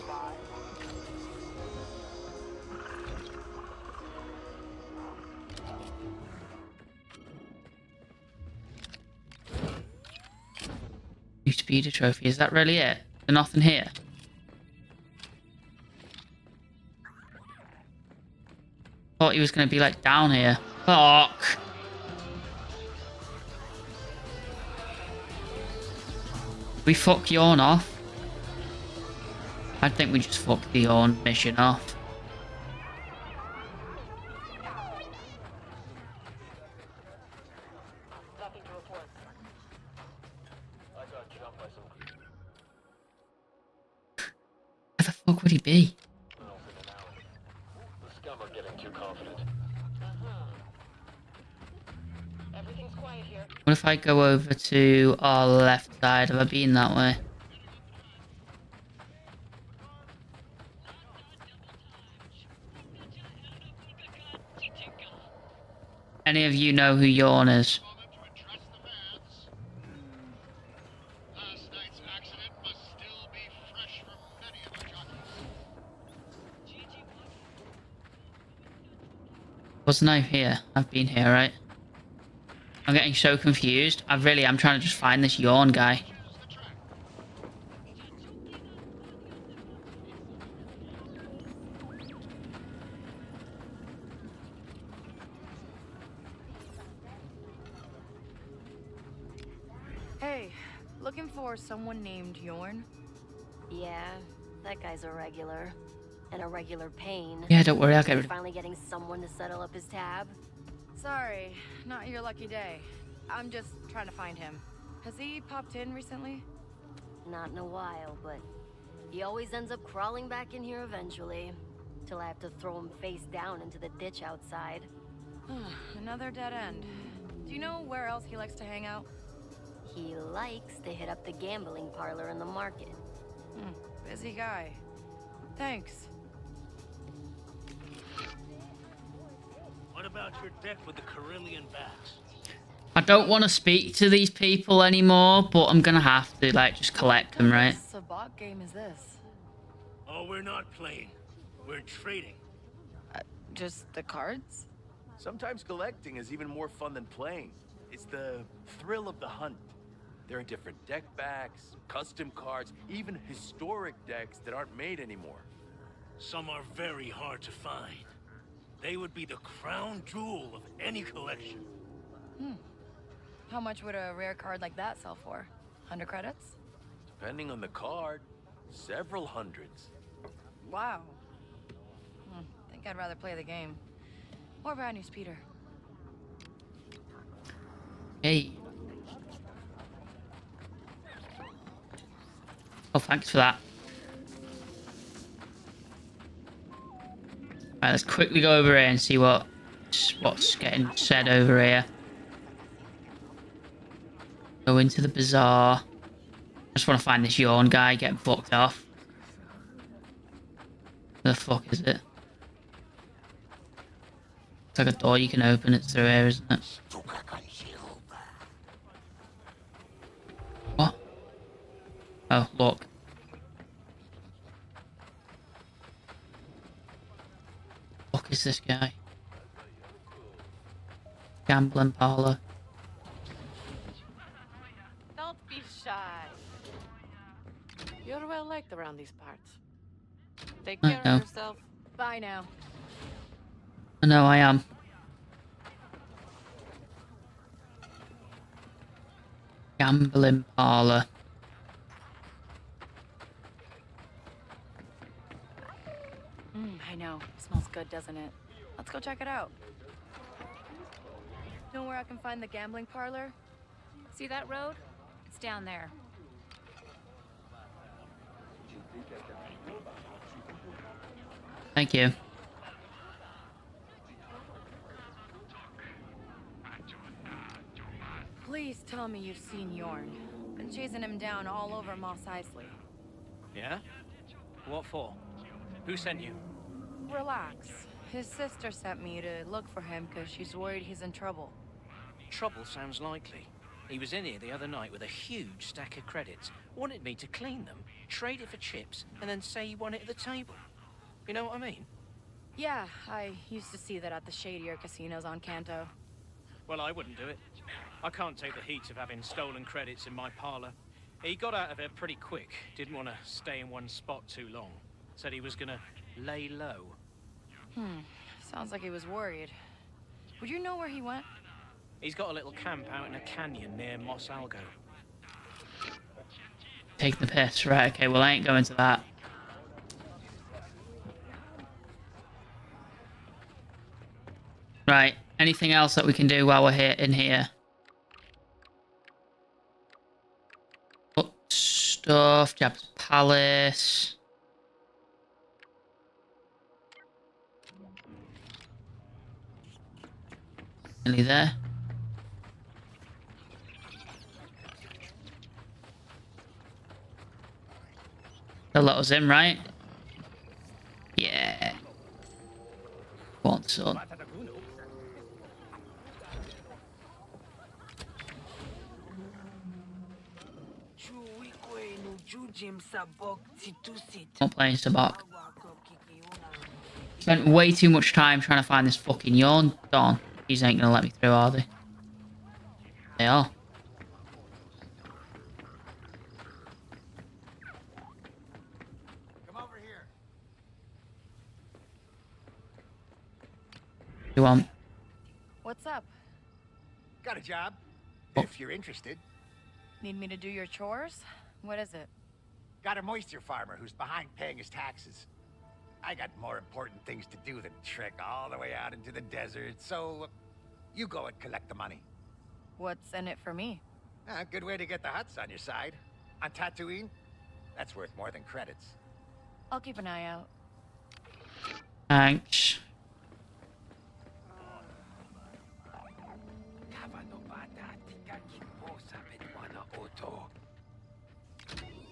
New speeder trophy, is that really it? There's nothing here. Thought he was gonna be like down here. Fuck. We fuck Yorn off. I think we just fuck the Yorn mission off. Where the fuck would he be? What if I go over to our left side? Have I been that way? Any of you know who Yorn is? Wasn't I here? I've been here, right? I'm getting so confused. I really am trying to just find this Yorn guy. Hey, looking for someone named Yorn? Yeah, that guy's a regular. And a regular pain. Yeah, don't worry, I'll get rid of him. Finally getting someone to settle up his tab. Sorry, not your lucky day. I'm just trying to find him. Has he popped in recently? Not in a while, but he always ends up crawling back in here eventually. Till I have to throw him face down into the ditch outside. Another dead end. Do you know where else he likes to hang out? He likes to hit up the gambling parlor in the market. Hmm, busy guy. Thanks. What about your deck with the Carillion bats? I don't want to speak to these people anymore, but I'm gonna have to like just collect them, right? What Sabacc game is this? Oh, we're not playing. We're trading. Uh, just the cards? Sometimes collecting is even more fun than playing. It's the thrill of the hunt. There are different deck backs, custom cards, even historic decks that aren't made anymore. Some are very hard to find. They would be the crown jewel of any collection. Hmm. How much would a rare card like that sell for? Hundred credits? Depending on the card, several hundreds. Wow. Hmm. Think I'd rather play the game. More bad news, Peter. Hey. Oh, thanks for that. Right, let's quickly go over here and see what what's getting said over here. Go into the bazaar. I just want to find this Yorn guy, get bucked off. Where the fuck is it? It's like a door you can open, it's through here, isn't it? What? Oh, look. fuck is this guy? Gambling parlor. Don't be shy. You're well liked around these parts. Take care of yourself. Bye now. I know I am. Gambling parlor. Mm, I know. Smells good, doesn't it? Let's go check it out. Know where I can find the gambling parlor? See that road? It's down there. Thank you. Please tell me you've seen Yorn. Been chasing him down all over Mos Eisley. Yeah? What for? Who sent you? Relax. His sister sent me to look for him because she's worried he's in trouble. Trouble sounds likely. He was in here the other night with a huge stack of credits. Wanted me to clean them, trade it for chips, and then say he won it at the table. You know what I mean? Yeah, I used to see that at the shadier casinos on Kanto. Well, I wouldn't do it. I can't take the heat of having stolen credits in my parlor. He got out of it pretty quick, didn't want to stay in one spot too long. Said he was gonna lay low. Hmm, sounds like he was worried. Would you know where he went? He's got a little camp out in a canyon near Mos Algo. Take the piss, right, okay, well I ain't going to that. Right, anything else that we can do while we're here in here? Stuff, Jabba's palace. Nearly there. They'll let us in, right? Yeah. Go on, son. Not playing Sabak. Spent way too much time trying to find this fucking Yorn. Don. These ain't gonna let me through, are they? They are. Come over here. You want? What's up? Got a job. What? If you're interested. Need me to do your chores? What is it? Got a moisture farmer who's behind paying his taxes. I got more important things to do than trek all the way out into the desert, so you go and collect the money. What's in it for me? Ah, good way to get the huts on your side. On Tatooine, that's worth more than credits. I'll keep an eye out. Thanks.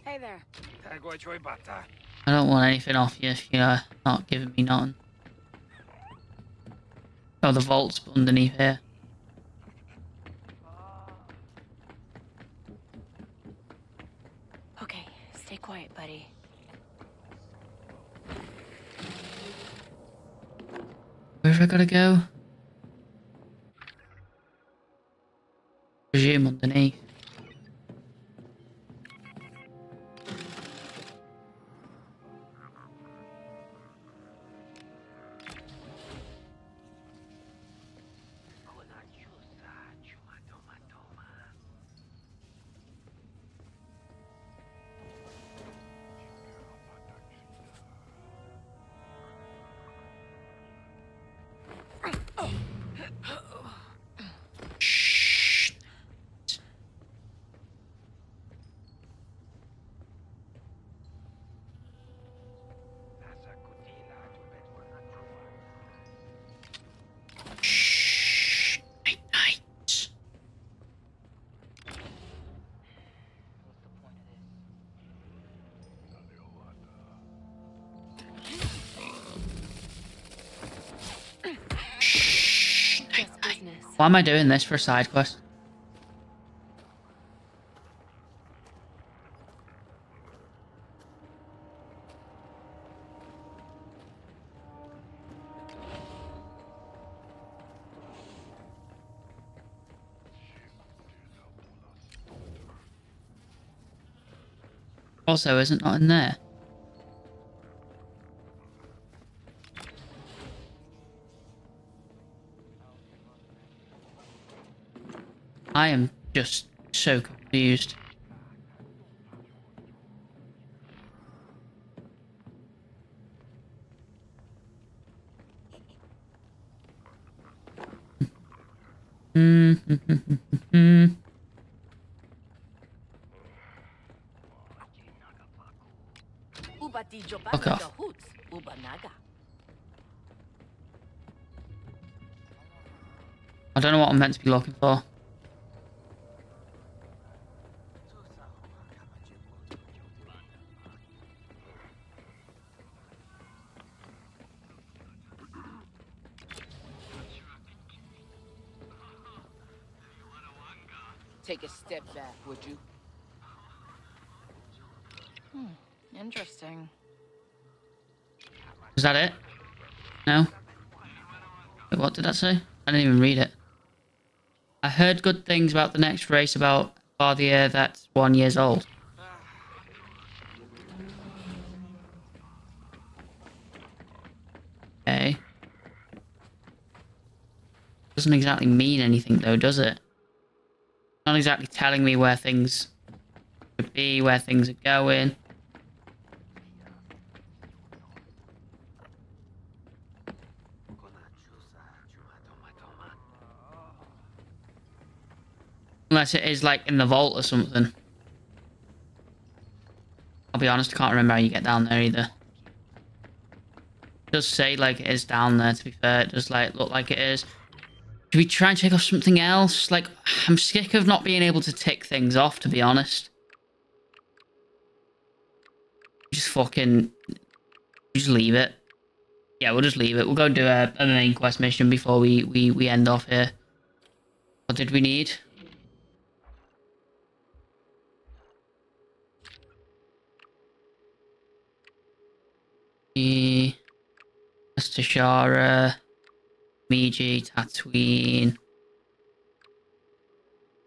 Hey there. I don't want anything off you if you're not giving me nothing. Oh, the vault's underneath here. Okay, stay quiet, buddy. Where have I gotta go? Presume underneath. Why am I doing this for a side quest? Also, is it not in there? I am just so confused. Mm-hmm. Fuck off. I don't know what I'm meant to be looking for. Take a step back, would you? Hmm, interesting. Is that it? No? Wait, what did that say? I didn't even read it. I heard good things about the next race about far the air that's one years old. Okay. Doesn't exactly mean anything though, does it? Not exactly telling me where things could be, where things are going. Unless it is like in the vault or something. I'll be honest, I can't remember how you get down there either. It does say like it is down there, to be fair. It does like look like it is. Do we try and check off something else? Like, I'm sick of not being able to tick things off, to be honest. Just fucking... Just leave it. Yeah, we'll just leave it. We'll go and do a, a main quest mission before we, we, we end off here. What did we need? The... Toshara... Miji, Tatooine.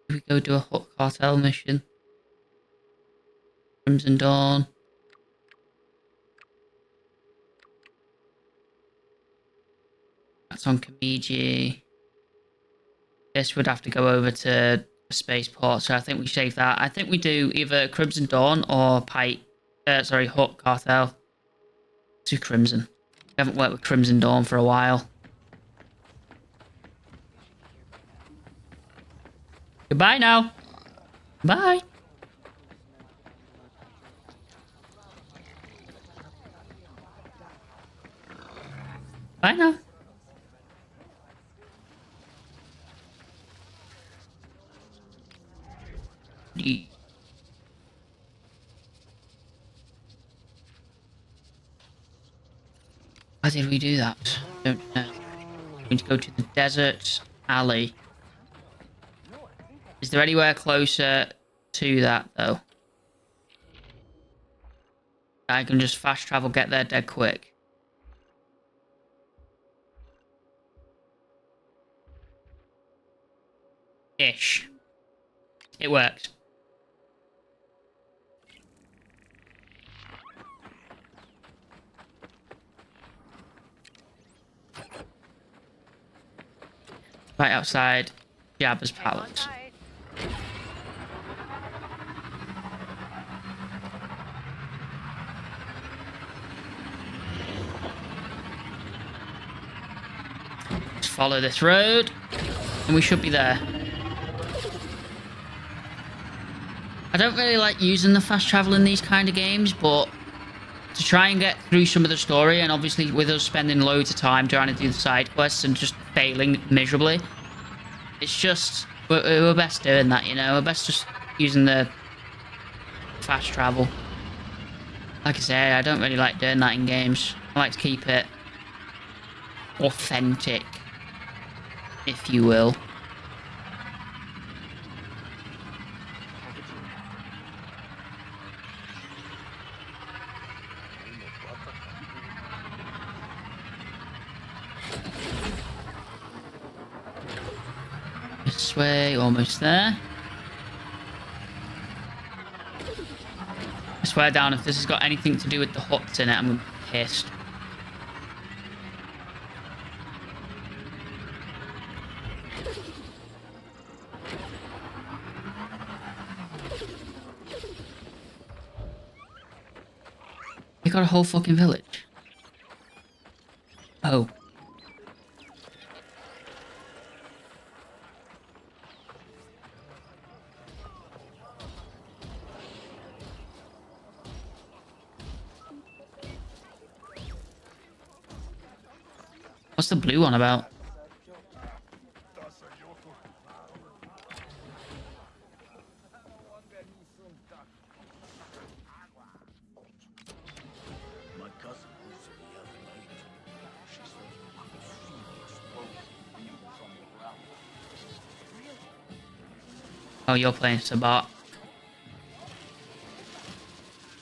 Did we go do a Hut Cartel mission? Crimson Dawn. That's on Kamiji. This would have to go over to a spaceport, so I think we save that. I think we do either Crimson Dawn or Pike. Uh, sorry, Hut Cartel. To Crimson. We haven't worked with Crimson Dawn for a while. Goodbye now. Bye. Bye now. Eee. Why did we do that? I don't know. We need to go to the desert alley. Is there anywhere closer to that, though? I can just fast travel, get there dead quick. Ish. It worked. Right outside Jabba's palace. Follow this road, and we should be there. I don't really like using the fast travel in these kind of games, but to try and get through some of the story, and obviously with us spending loads of time trying to do the side quests and just failing miserably, it's just, we're, we're best doing that, you know? We're best just using the fast travel. Like I say, I don't really like doing that in games. I like to keep it authentic, if you will. This way, almost there. I swear down, if this has got anything to do with the hooks in it, I'm pissed. They got a whole fucking village. Oh. What's the blue one about? Oh, you're playing Sabat.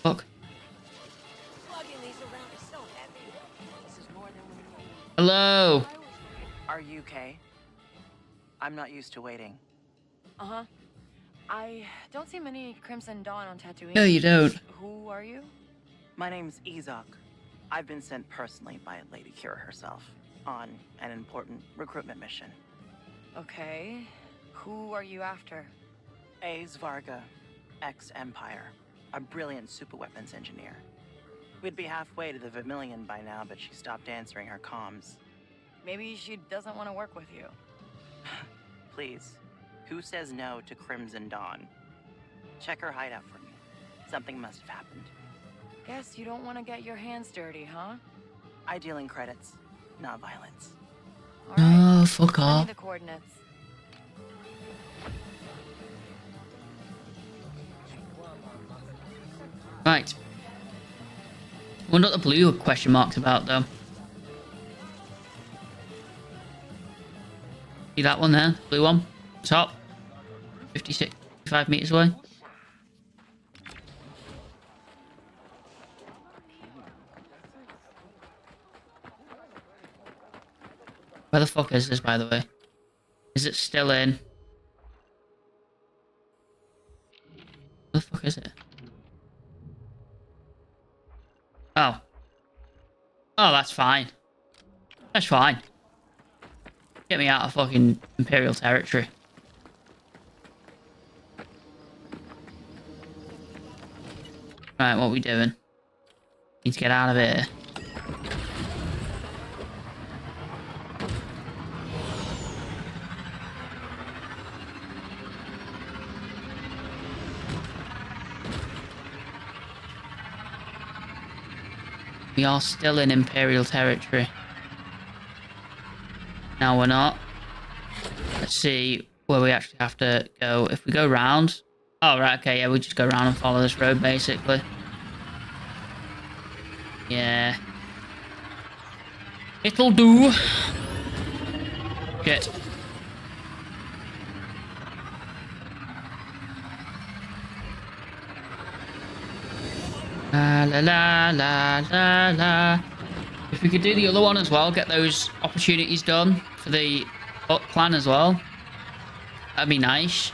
Fuck. Hello. Are you okay? I'm not used to waiting. Uh huh. I don't see many Crimson Dawn on Tatooine. No, you don't. Who are you? My name's Ezok. I've been sent personally by Lady Kira herself on an important recruitment mission. Okay. Who are you after? Aes Varga, ex-Empire, a brilliant superweapons engineer. We'd be halfway to the Vermilion by now, but she stopped answering her comms. Maybe she doesn't want to work with you. Please, who says no to Crimson Dawn? Check her hideout for me. Something must have happened. Guess you don't want to get your hands dirty, huh? I deal in credits, not violence. All right. Oh, fuck off. The coordinates. Right. I wonder what the blue question mark's about, though. See that one there? Blue one. Top. fifty-six, fifty-five meters away. Where the fuck is this, by the way? Is it still in? Where the fuck is it? Oh. Oh, that's fine. That's fine. Get me out of fucking Imperial territory. Right, what are we doing? Need to get out of here. We are still in Imperial territory. Now we're not. Let's see where we actually have to go. If we go round... Oh, right, okay, yeah, we just go round and follow this road, basically. Yeah. It'll do. Shit. La la la la la. If we could do the other one as well, get those opportunities done for the up plan as well. That'd be nice.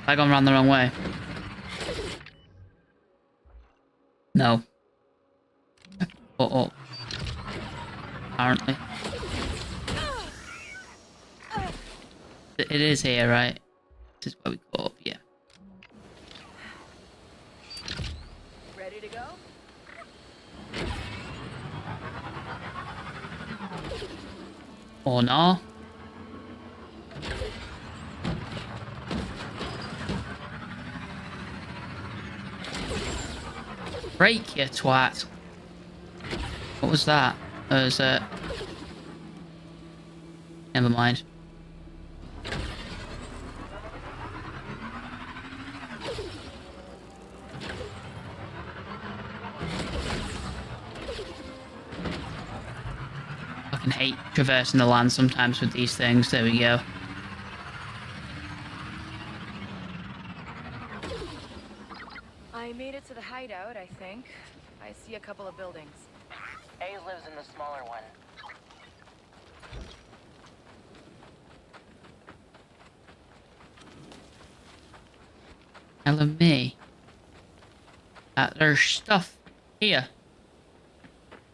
Have I gone round the wrong way? No. Uh oh. Apparently. It is here, right? This is where we caught up, yeah. Ready to go? Or no? Break, you twat. What was that? Or was that? Never mind. I can hate traversing the land sometimes with these things. There we go. I made it. hideout, I think. I see a couple of buildings. Aes lives in the smaller one. Telling me that there's stuff here.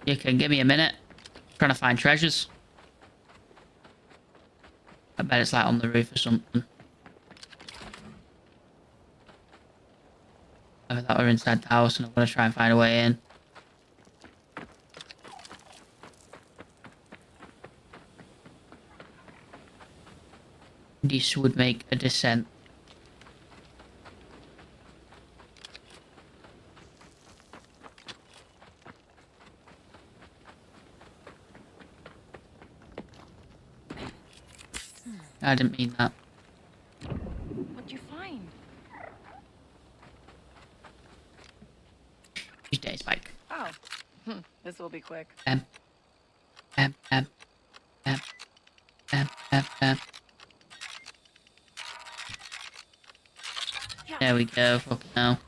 You can give me a minute. I'm trying to find treasures. I bet it's like on the roof or something. I thought we were inside the house and I'm going to try and find a way in. This would make a descent. I didn't mean that. What'd you find? He's dead, Spike. Oh, this will be quick. Um, um, um, um, um, um, um. Yeah. There we go. Fuck now.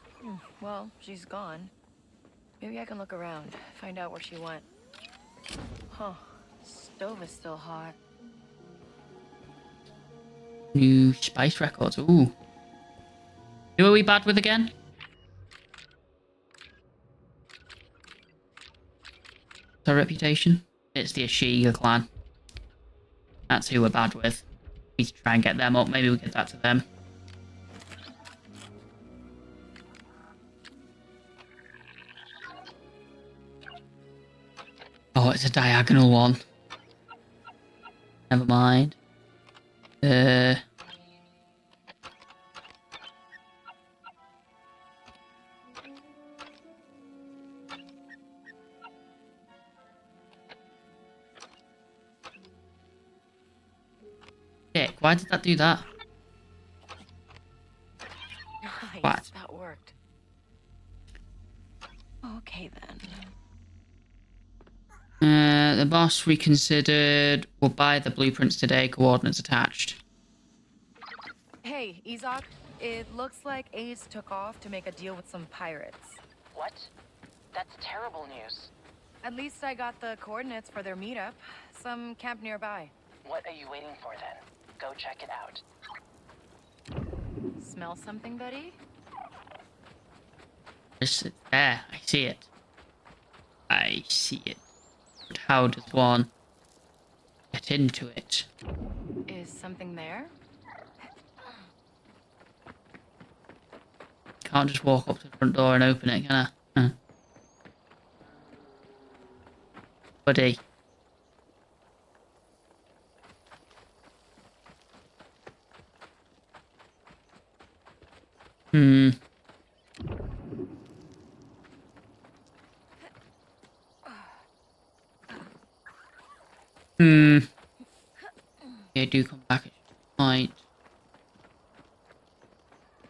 Well, she's gone. Maybe I can look around, find out where she went. Huh? Stove is still hot. New spice records. Ooh. Who are we bad with again? What's our reputation? It's the Ashiga Clan. That's who we're bad with. We need to try and get them up. Maybe we'll get that to them. Oh, it's a diagonal one. Never mind. Uh, Dick, why did that do that? Nice, what? That worked. Okay then. Uh, the boss we considered will buy the blueprints today, coordinates attached. Hey, Ezok, it looks like Aes took off to make a deal with some pirates. What? That's terrible news. At least I got the coordinates for their meetup. Some camp nearby. What are you waiting for then? Go check it out. Smell something, buddy? It's there. I see it. I see it. But how does one get into it? Is something there? Can't just walk up to the front door and open it, can I? Huh. Buddy. Hmm. Hmm. Yeah, do come back at some point.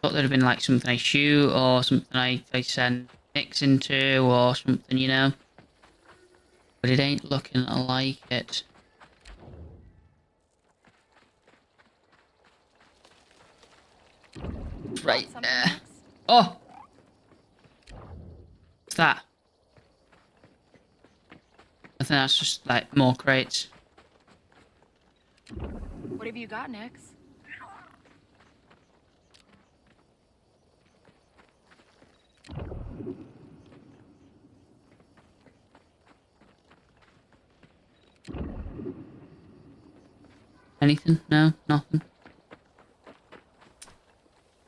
Thought there'd have been like something I shoot or something I, I send Nix into or something, you know. But it ain't looking like it. It's right there. Oh! What's that? I think that's just like more crates. What have you got, Nix? Anything? No, nothing.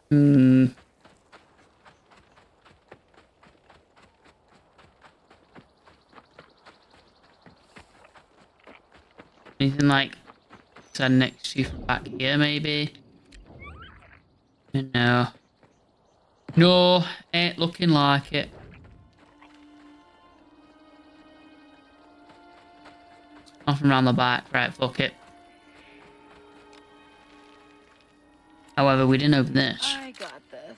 Hmm. Anything like send next to you from back here, maybe? No. No, ain't looking like it. Nothing around the back. Right, fuck it. However, we didn't open this. I got this.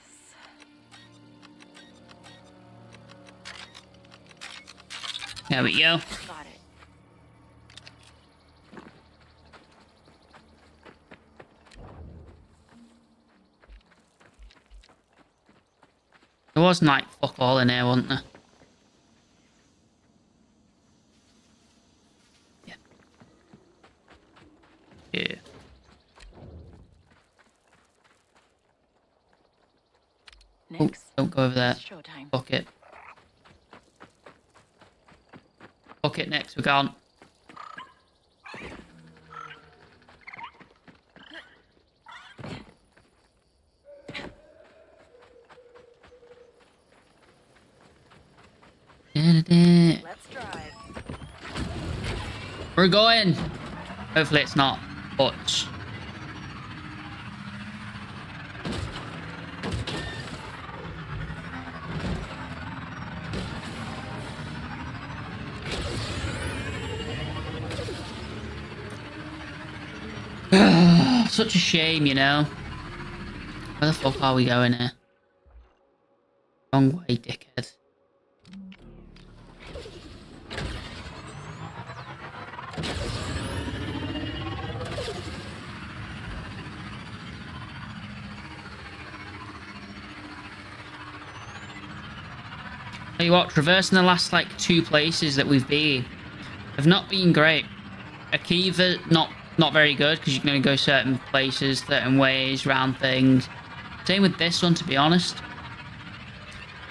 There we go. Got it. There was like fuck all in here, wasn't there? Yeah. Yeah. Next. Ooh, don't go over there. Fuck it. Fuck it, Nix, we're gone. Let's drive. We're going. Hopefully it's not. Watch. Such a shame, you know. Where the fuck are we going here? Wrong way, dickhead. Tell you what, traversing the last like two places that we've been have not been great. Akiva, not. Not very good, because you can only go certain places, certain ways, round things. Same with this one, to be honest.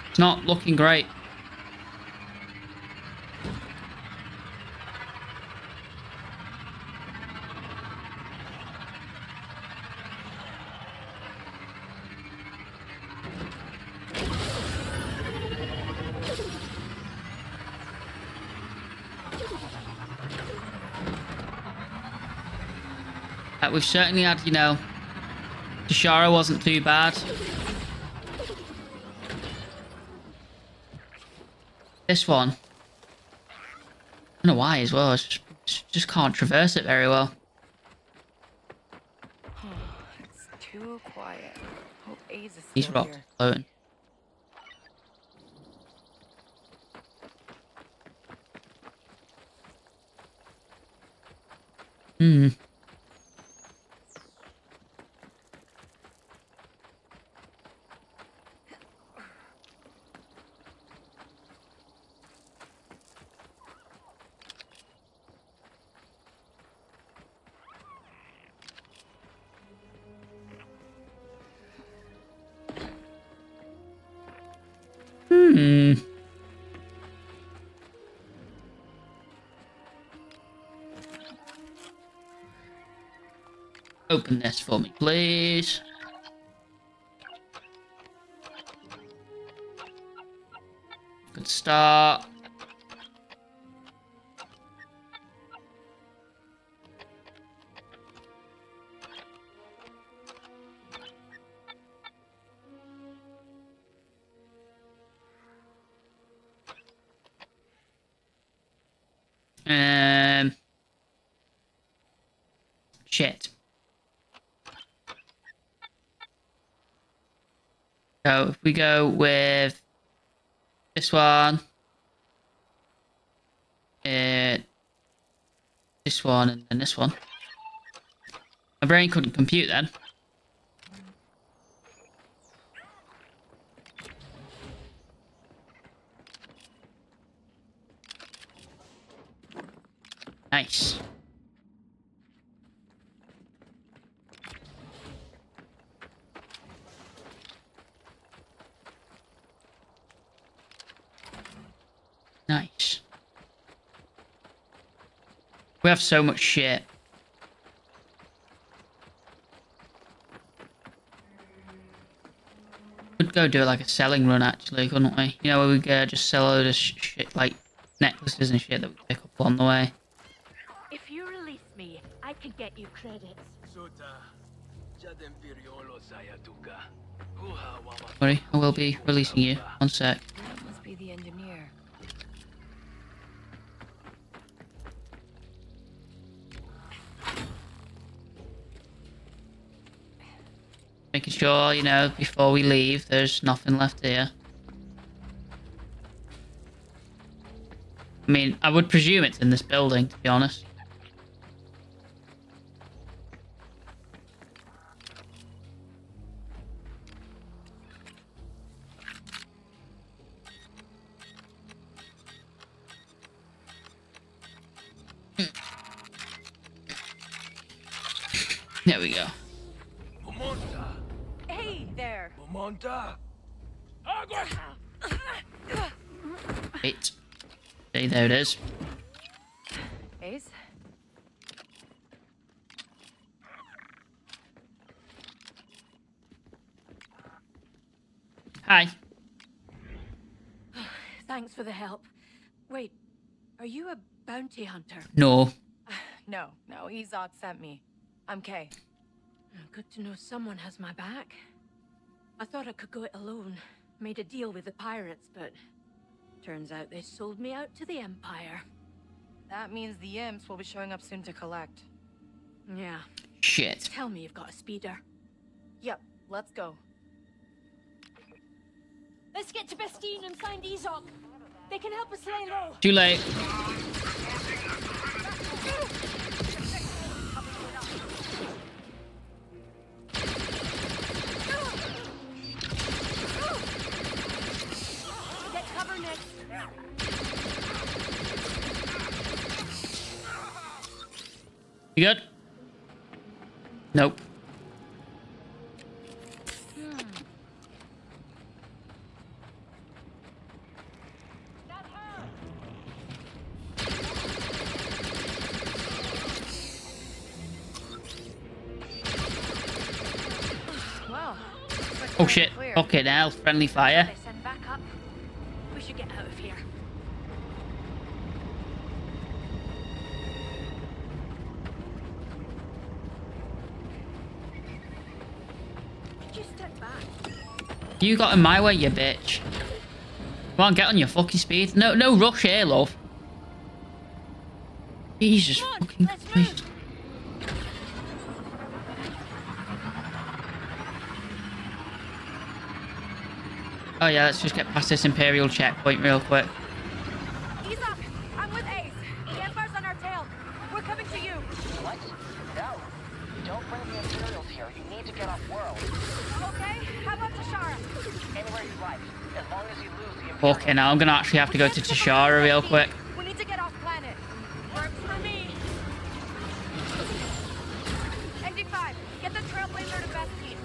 It's not looking great. We've certainly had, you know, Toshara wasn't too bad. This one, I don't know why as well. I just, just can't traverse it very well. Oh, it's too quiet. Hope Aes is still These rocks here. Are floating. Hmm. Hmm. Open this for me, please. Good start. Shit. So if we go with this one, uh, this one, and then this one, my brain couldn't compute then. Nice. Nice. We have so much shit. Could go do like a selling run actually, couldn't we? You know, where we could uh, just sell a load of sh shit like necklaces and shit that we pick up on the way. If you release me, I could get you credits. Sorry, I will be releasing you. One sec. That must be the engineer. Making sure, you know, before we leave, there's nothing left here. I mean, I would presume it's in this building, to be honest. There we go. Hey there. Wait. Hey, there it is. Ace? Hi. Thanks for the help. Wait, are you a bounty hunter? No. No, no, Ezok sent me. I'm Kay. Good to know someone has my back. I thought I could go it alone. Made a deal with the pirates, but... turns out they sold me out to the Empire. That means the imps will be showing up soon to collect. Yeah. Shit. Tell me you've got a speeder. Yep, let's go. Let's get to Bestine and find Ezok. They can help us lay low. Too late. Get cover, Nix. You good? Nope. Oh shit. Okay now, friendly fire. Send back up. We should get out of here. Could you step back? You got in my way, you bitch. Come on, get on your fucking speed. No no rush here, love. Jesus fucking Christ. Oh yeah, let's just get past this Imperial checkpoint real quick. Ezok, I'm with Ace. The Empire's on our tail. We're coming to you. What? No. Don't bring the Imperials here. You need to get off world. Okay, how about Toshara? Anywhere you like, as long as you lose the Imperials. Okay, now I'm gonna actually have to go to Toshara real quick. We need to get off planet. Works for me. N D five, get the trailblazer to Bestine.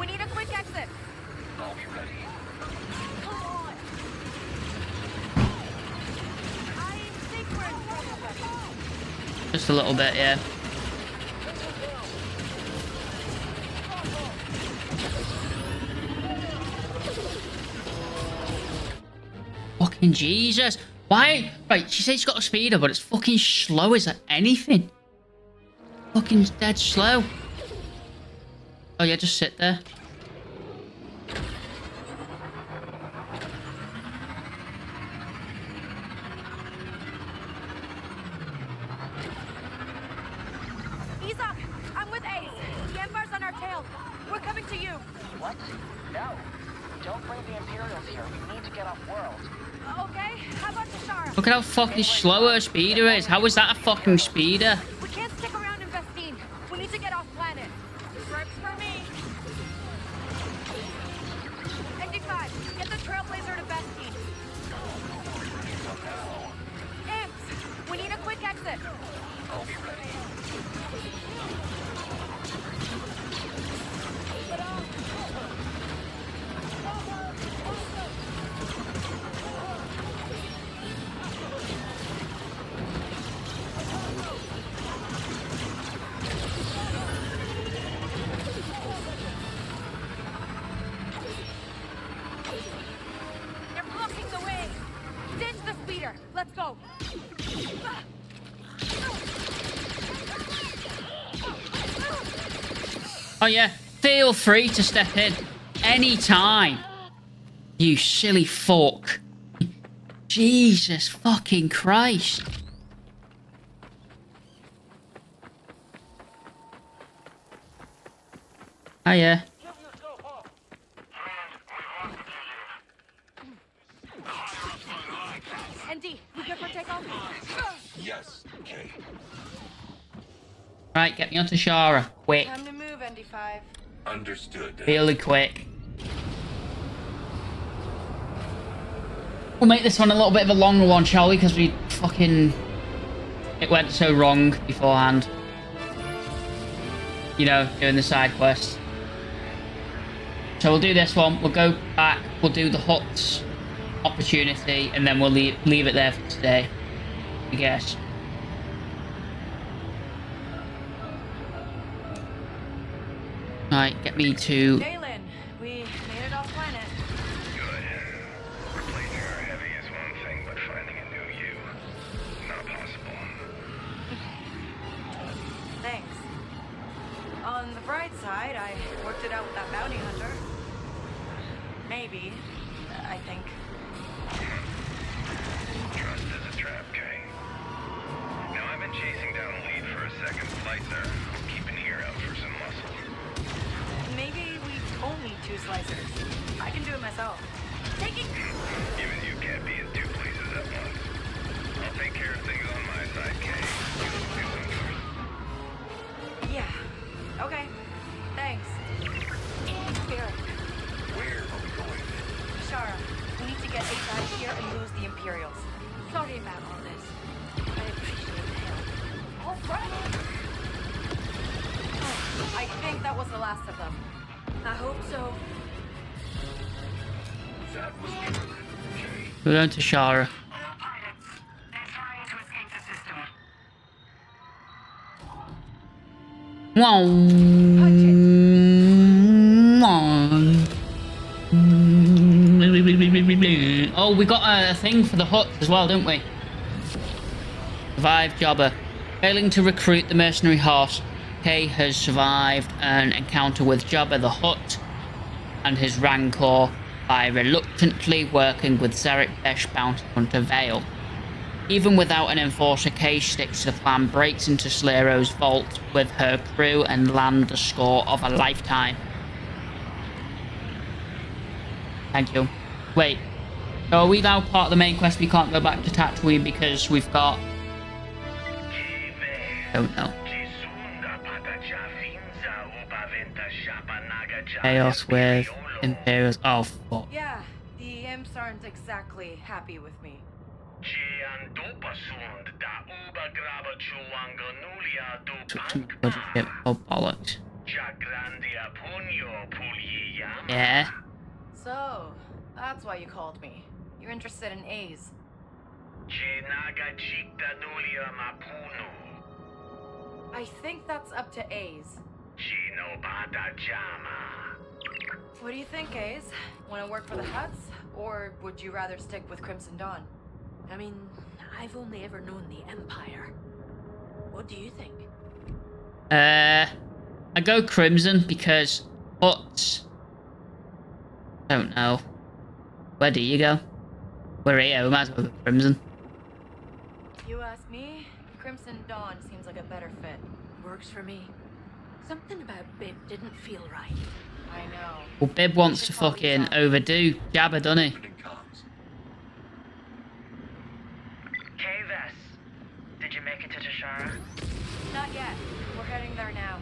We need a quick exit. I'll be ready. Come on. I think we're in trouble, buddy. Just a little bit, yeah. Fucking Jesus. Why? Right, she said she's got a speeder, but it's fucking slow as anything. Fucking dead slow. Oh yeah, just sit there. Ezok, I'm with Ace. The Empire's on our tail. We're coming to you. What? No. Don't bring the Imperials here. We need to get off world. Okay, how about Toshara? Look at how fucking slow her speeder is. How is that a fucking speeder? We can't stick around in Bestine. We need to get off planet. For me. N D five, get the trailblazer to Bestine. Imps, we need a quick exit. I'll be ready. Oh yeah, feel free to step in any time. You silly fuck. Jesus fucking Christ. Oh yeah. N D, you good for takeoff? Yes, okay. Right, get me onto Shara. Quick. Time to move, N D five. Understood. Really quick. We'll make this one a little bit of a longer one, shall we? Because we fucking it went so wrong beforehand. You know, doing the side quest. So we'll do this one. We'll go back. We'll do the huts opportunity, and then we'll leave leave it there for today, I guess. Right, get me to. Jaylen, we made it off planet. Good. Replacing our heavy is one thing, but finding a new you, not possible. Thanks. On the bright side, I worked it out with that bounty hunter. Maybe, I think. Trust is a trap, Kay. Now I've been chasing down a lead for a second flight, sir. I'm keeping here out for some muscle. Maybe we only two slicers. I can do it myself. Take it! Even you can't be in two places at once. I'll take care of things on my side, Kay. You look too sometimes. Yeah. Okay. Thanks. Spirit. Where are we going? Toshara, we need to get Ace out of here and lose the Imperials. Sorry about all this. I appreciate the help. All right! I think that was the last of them. I hope so. We're going to Toshara. Hello, pilots. They're trying to escape the system. Wow. Wow. Oh, we got a thing for the hut as well, didn't we? Survive Jabba. Failing to recruit the mercenary horse. Kay has survived an encounter with Jabba the Hutt and his Rancor by reluctantly working with Zarek Besh bounty hunter Vale. Even without an enforcer, Kay sticks to the plan, breaks into Sliro's vault with her crew and lands the score of a lifetime. Thank you. Wait, so are we now part of the main quest? We can't go back to Tatooine because we've got... I don't know. Chaos with Imperials. Oh, fuck. Yeah, the Imps aren't exactly happy with me. Oh, bollocks. Yeah. So, that's why you called me. You're interested in Aes. I think that's up to Aes. What do you think, Aes? Want to work for the Hutts, or would you rather stick with Crimson Dawn? I mean, I've only ever known the Empire. What do you think? Uh, I go Crimson because Hutts. I don't know. Where do you go? We're here. We might as well go Crimson. You ask me. Crimson Dawn seems like a better fit. Works for me. Something about Bib didn't feel right. I know. Well, Bib wants to fucking overdo Jabba, doesn't he? K-Bess, did you make it to Toshara? Not yet. We're heading there now.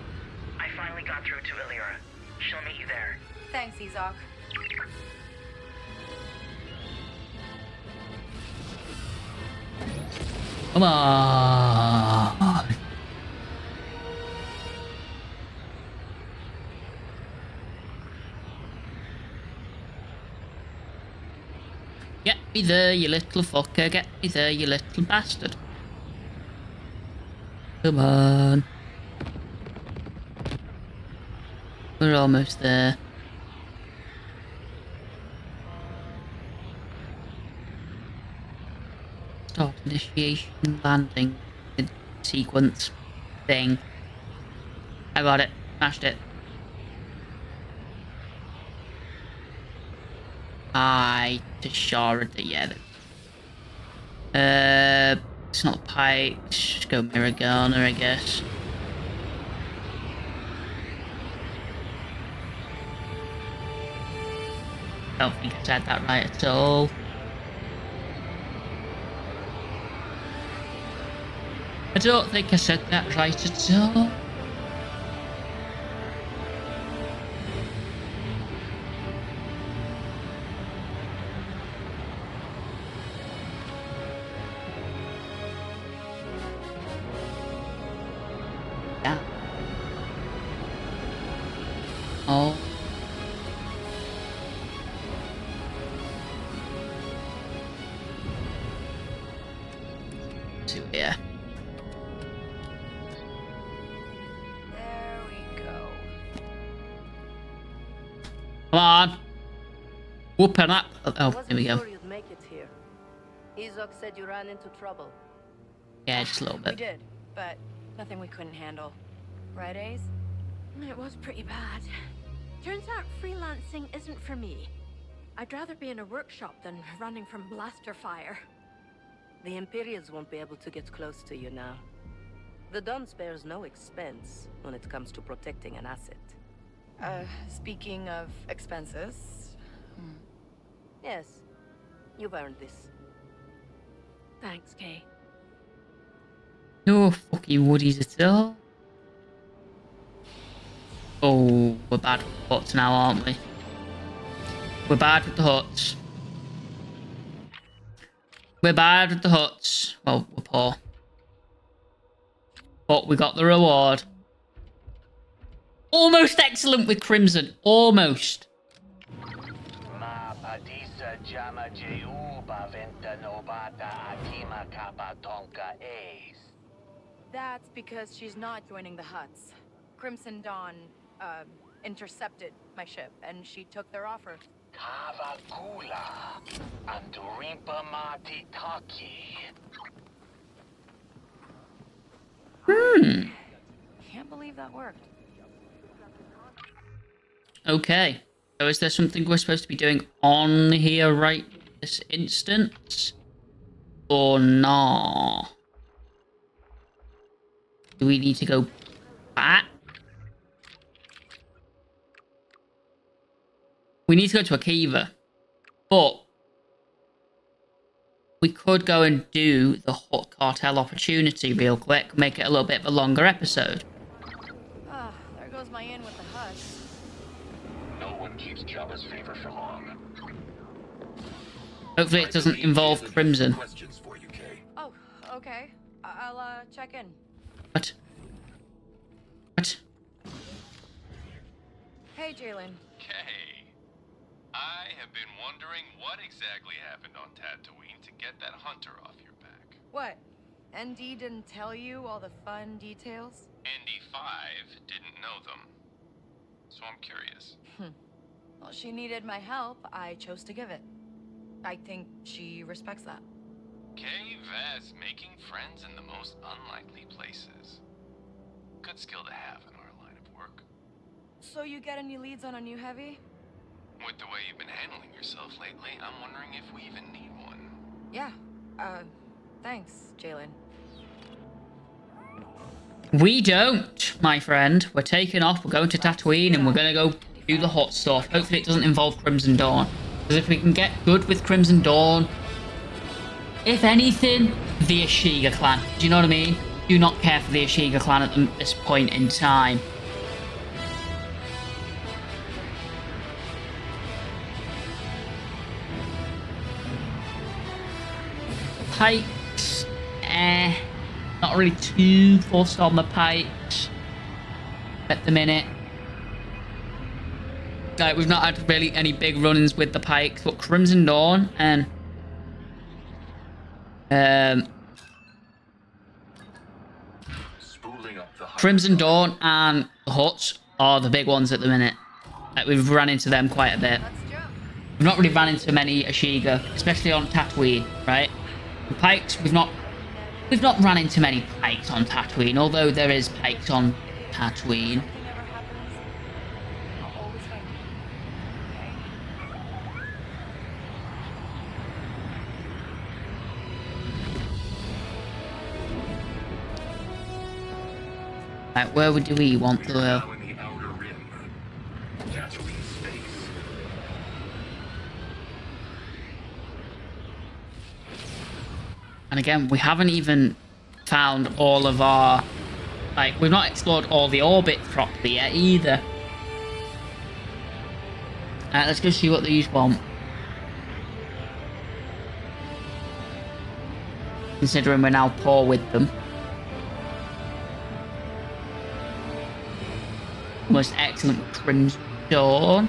I finally got through to Illyra. She'll meet you there. Thanks, Ezok. Come on. Get me there, you little fucker. Get me there, you little bastard. Come on. We're almost there. Start initiation landing sequence thing. I got it. Smashed it. I Toshara, yeah. Uh, it's not Pikes. Just go Miragana, I guess. Don't think I said that right at all. I don't think I said that right at all. see what. Yeah. There we go. Come on. Open up. Oh, there we go. Sure you'd make it here. Ezok said you ran into trouble. Yeah, just a little bit. We did, but nothing we couldn't handle. Right, Ace? It was pretty bad. Turns out freelancing isn't for me. I'd rather be in a workshop than running from blaster fire. The Imperials won't be able to get close to you now. The Dawn spares no expense when it comes to protecting an asset. Uh, speaking of expenses... Hmm. Yes, you've earned this. Thanks, Kay. No fucking woodies at all. Oh, we're bad with the huts now, aren't we? We're bad with the huts. We're bad with the huts. Well, we're poor. But we got the reward. Almost excellent with Crimson. Almost. That's because she's not joining the huts. Crimson Dawn uh, intercepted my ship, and she took their offer. Hmm. Can't believe that worked. Okay. So is there something we're supposed to be doing on here right this instant? Or nah? Do we need to go back? We need to go to Akiva, but we could go and do the Hot Cartel opportunity real quick, make it a little bit of a longer episode. Ah, oh, there goes my in with the hush. No one keeps Jabba's favor for long. Hopefully it doesn't involve Crimson. Questions for you, Kay. Oh, okay. I'll uh, check in. What? What? Hey, Jaylen. Kay. I have been wondering what exactly happened on Tatooine to get that hunter off your back. What? N D didn't tell you all the fun details? N D five didn't know them. So I'm curious. Hmm. Well, she needed my help. I chose to give it. I think she respects that. K-Bess making friends in the most unlikely places. Good skill to have in our line of work. So you get any leads on a new heavy? With the way you've been handling yourself lately, I'm wondering if we even need one. Yeah. Uh, thanks, Jaylen. We don't, my friend. We're taking off. We're going to Tatooine, and we're going to go do the hot stuff. Hopefully it doesn't involve Crimson Dawn. Because if we can get good with Crimson Dawn... If anything, the Ashiga Clan. Do you know what I mean? Do not care for the Ashiga Clan at this point in time. Pikes, eh, not really too forced on the Pikes at the minute. Like, we've not had really any big run-ins with the Pikes, but Crimson Dawn and um, spooling up the Crimson Dawn and the Hutts are the big ones at the minute. Like, we've run into them quite a bit. We've not really run into many Ashiga, especially on Tatooine, right? Pikes, we've not we've not run into many Pikes on Tatooine, although there is Pikes on Tatooine. Right, where do we want the oil? And again, we haven't even found all of our... Like, we've not explored all the orbits properly yet, either. Alright, let's go see what these want. Considering we're now poor with them. Most excellent Crimson Dawn.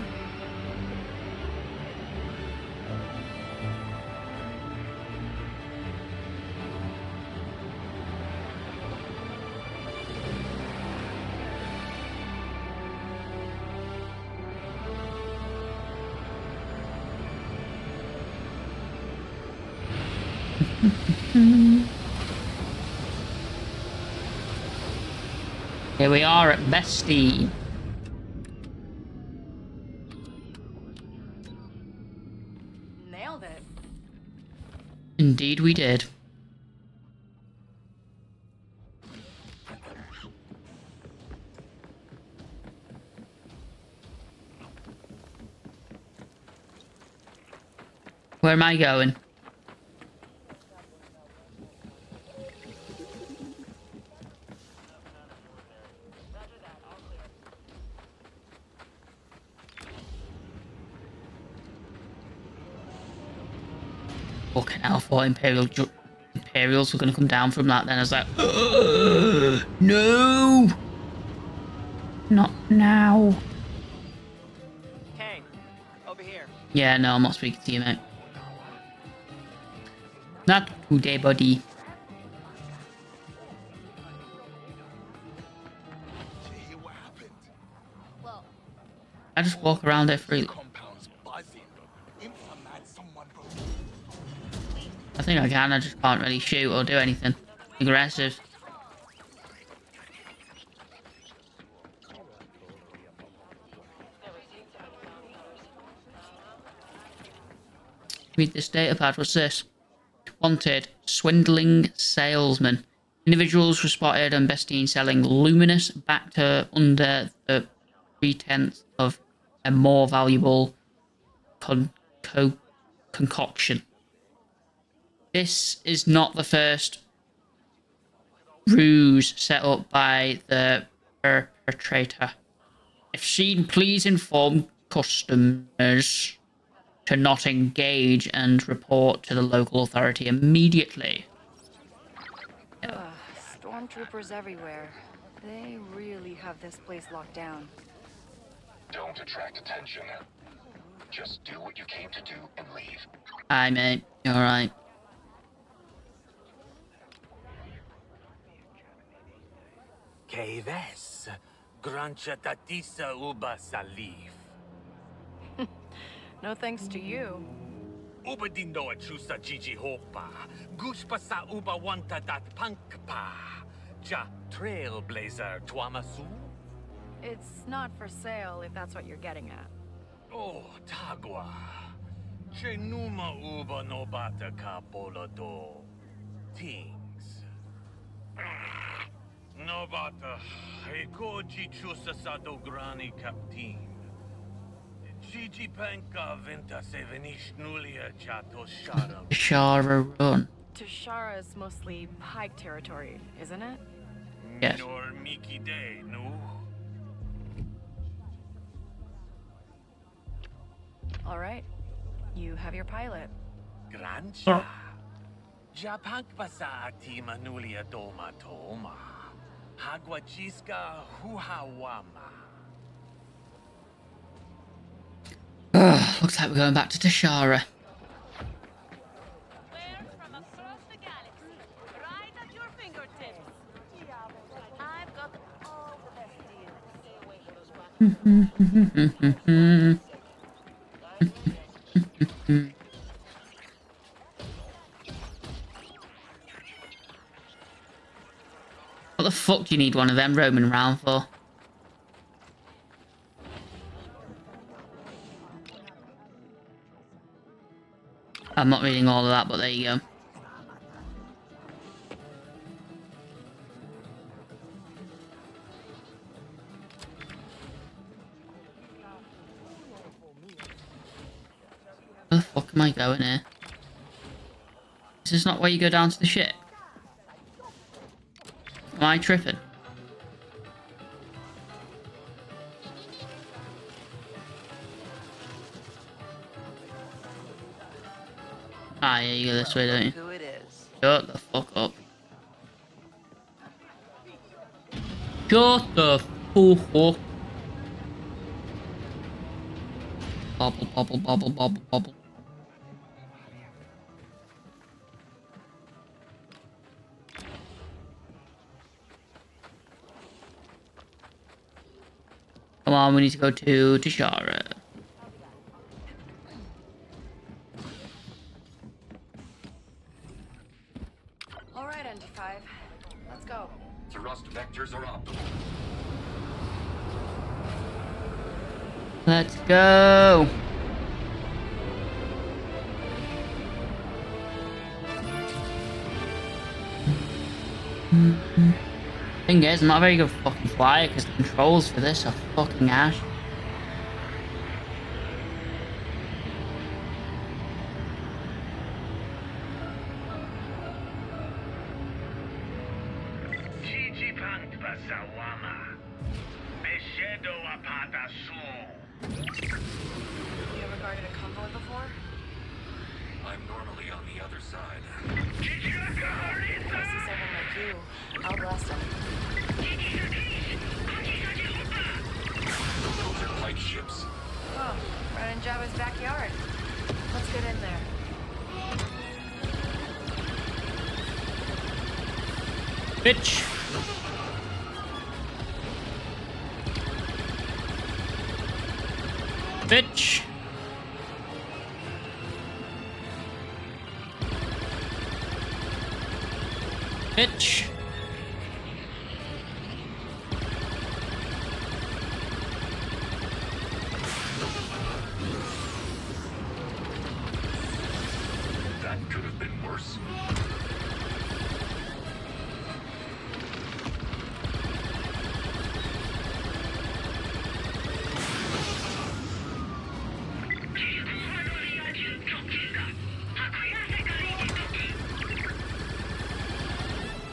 Here we are at Bestine. Nailed it. Indeed we did. Where am I going? Fucking hell, I thought Imperial Imperials were going to come down from that then. I was like, ugh, no! Not now. Hey, over here. Yeah, no, I'm not speaking to you, mate. Not today, buddy. I just walk around there freely. I think I can, I just can't really shoot or do anything aggressive. Read this data pad, what's this? Wanted, swindling salesman. Individuals were spotted on Bestine selling luminous Bacta under the pretense of a more valuable con co concoction. This is not the first ruse set up by the perpetrator. If seen, please inform customers to not engage and report to the local authority immediately. Ugh, stormtroopers everywhere. They really have this place locked down. Don't attract attention. Just do what you came to do and leave. Aye, mate. You're right. K-Bess, Grancha Tatisa Uba Salif. No thanks to you. Uba dinoa chusa jiji hopa. Gushpasa uba wanta dat punkpa. Ja trailblazer tuamasu. It's not for sale if that's what you're getting at. Oh, tagwa. Chenuma uba no bata ka bolodo. Things. No bata. Ekoji chusa sadograni kaptin. Gigi Panka Vinta Sevenish Nulia Cha Toshara. Toshara run. Toshara is mostly Pike territory, isn't it? Yes. Nor Miki Day, no. Alright. You have your pilot. Grancha. Japank Basa Atima Nulia Doma Toma. Hagwachiska Huhawama. Ugh, looks like we're going back to Toshara. Where from across the galaxy, right at your fingertips. I've got all the best deals. Stay away from those boxes. What the fuck do you need one of them roaming around for? I'm not reading all of that, but there you go. Where the fuck am I going here? Is this not where you go down to the ship? Am I tripping? Ah, yeah, you go this way, don't you? Who it is. Shut the fuck up. Shut the fuck up. Bubble, bubble, bubble, bubble, bubble. Come on, we need to go to Toshara. N D five. Let's go. Thrust vectors are optimal. Let's go. Thing is, I'm not a very good fucking flyer because the controls for this are fucking ash. Bitch. Bitch. Bitch.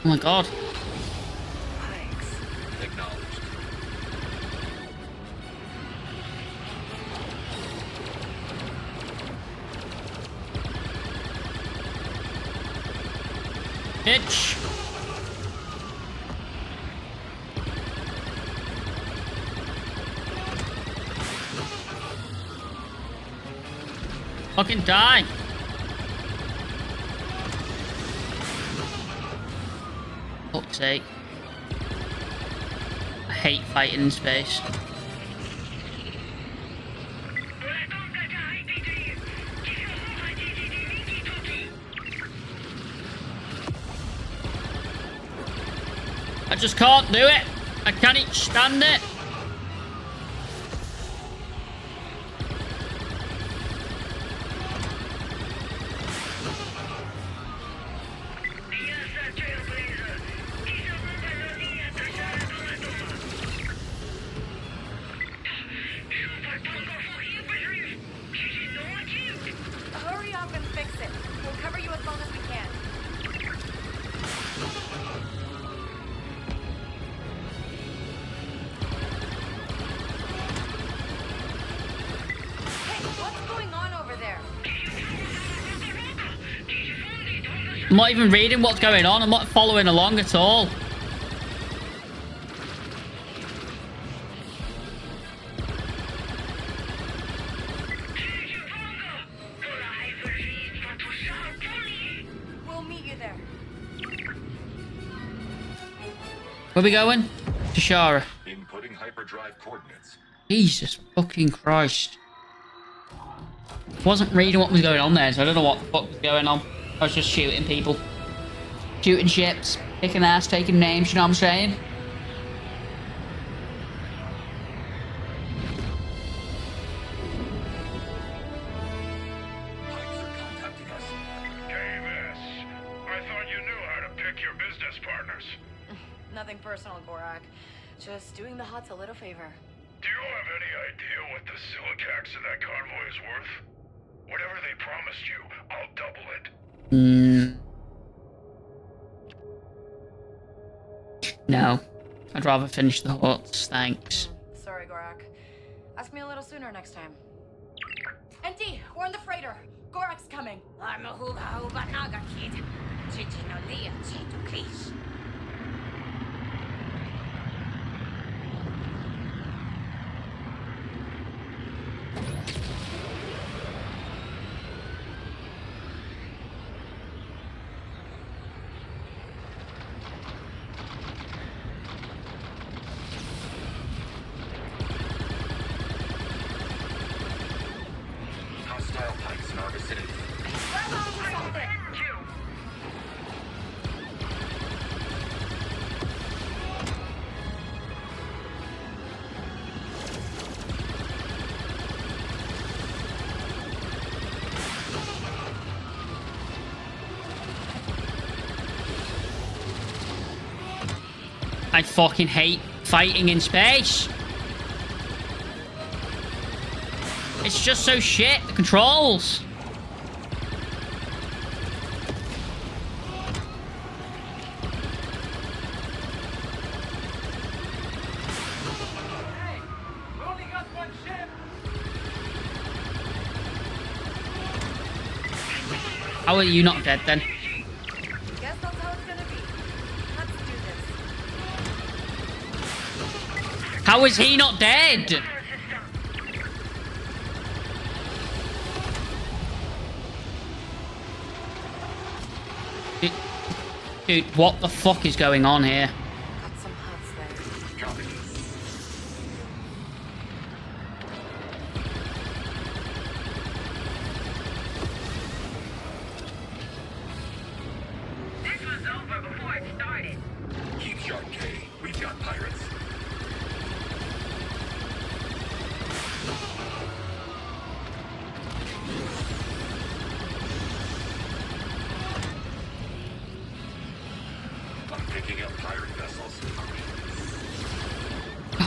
Oh my god. Thanks. Acknowledged. Bitch. Fucking die. Sake. I hate fighting in space. I just can't do it. I can't stand it. I'm not even reading what's going on. I'm not following along at all. We'll meet you there. Where are we going? Toshara. Inputting hyperdrive coordinates. Jesus fucking Christ. I wasn't reading what was going on there, so I don't know what the fuck was going on. I was just shooting people. Shooting ships, kicking ass, taking names, you know what I'm saying? Pikes are contacting us. K-Bess, I thought you knew how to pick your business partners. Nothing personal, Gorak. Just doing the Huts a little favor. Do you have any idea what the silicax in that convoy is worth? Whatever they promised you, I'll double it. Mm. No, I'd rather finish the Huts, thanks. Mm, sorry, Gorak. Ask me a little sooner next time. N D, we're on the freighter. Gorak's coming. I'm a hula hooba naga kid. Chichinolea chitukis. I fucking hate fighting in space. It's just so shit, the controls. How are you not dead then? Guess that's how it's gonna be. Let's do this. How is he not dead? Dude, dude, what the fuck is going on here? Got some hearts there. Copy.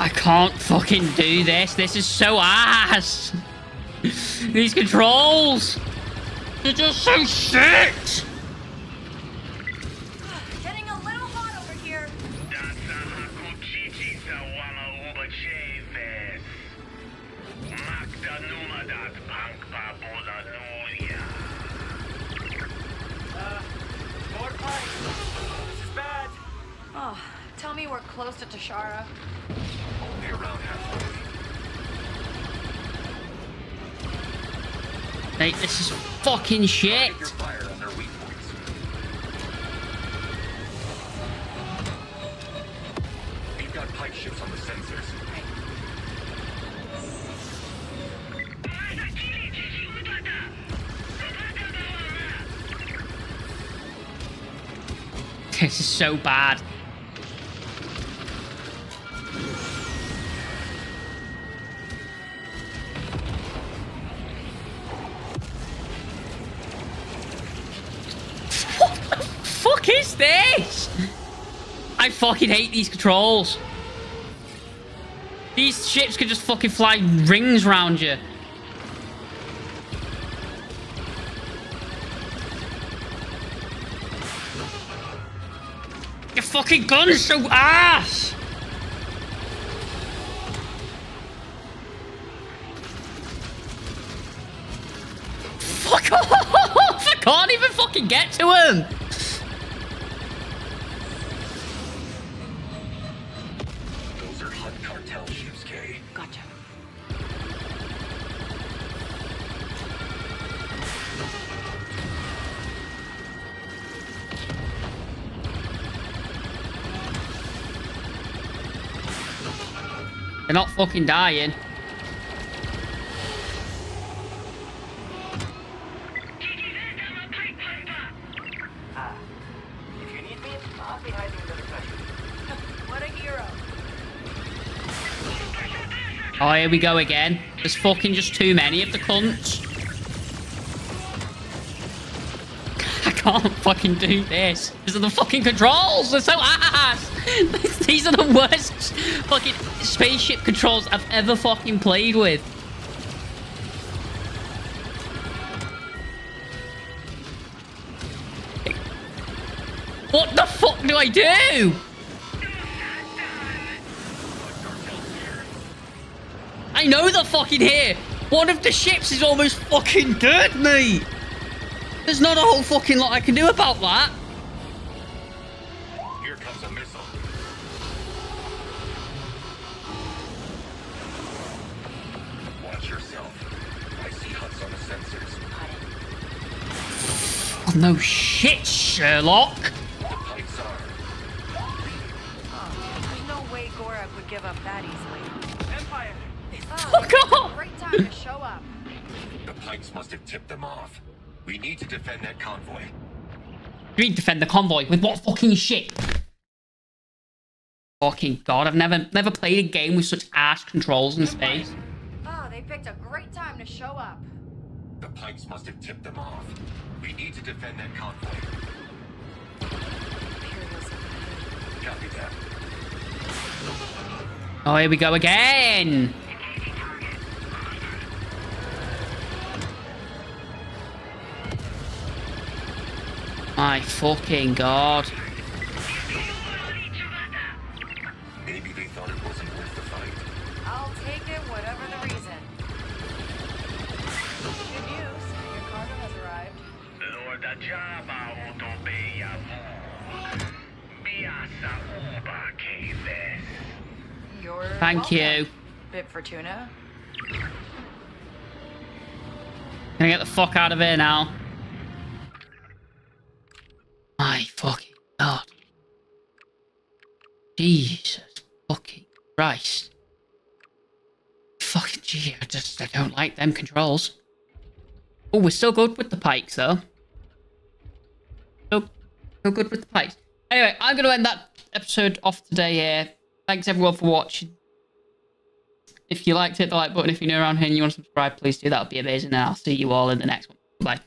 I can't fucking do this. This is so ass. These controls. They're just so shit. Getting a little hot over here. Uh, more fight. This is bad. Oh, tell me we're close to Toshara. Mate, this is fucking shit. We've got pipe ships on the sensors. This is so bad. I fucking hate these controls. These ships could just fucking fly rings round you. Your fucking gun's so ass. Fuck off! I can't even fucking get to him. They're not fucking dying. If you need me, I'll be hiding under pressure. What a hero. Oh, here we go again. There's fucking just too many of the cunts. I can't fucking do this. These are the fucking controls. They're so ass. These are the worst fucking spaceship controls I've ever fucking played with. What the fuck do I do? I know they're fucking here. One of the ships is almost fucking dead, mate. There's not a whole fucking lot I can do about that. Oh, no shit, Sherlock. Oh, there's no way Gorak would give up that easily. Empire. Fuck off! Great time to show up. The Pikes must have tipped them off. We need to defend that convoy. We defend the convoy with what fucking shit? Fucking god! I've never, never played a game with such ass controls in space. Oh, they picked a great time to show up. The Pikes must have tipped them off. We need to defend that convoy. Copy that. Oh, here we go again! My fucking god. Maybe they thought it wasn't worth the fight. I'll take it whatever the reason. Good news, your cargo has arrived. Lord Jabba otobeya Biasa Uba K-Bess. You're Thank you. Bib Fortuna. Can I get the fuck out of here now? My fucking god. Jesus fucking Christ. Fucking gee, I just I don't like them controls. Oh, we're still good with the Pikes though. Still, still good with the Pikes. Anyway, I'm gonna end that episode off today here. Thanks everyone for watching. If you liked, hit the like button. If you're new around here and you want to subscribe, please do. That would be amazing. And I'll see you all in the next one. Bye.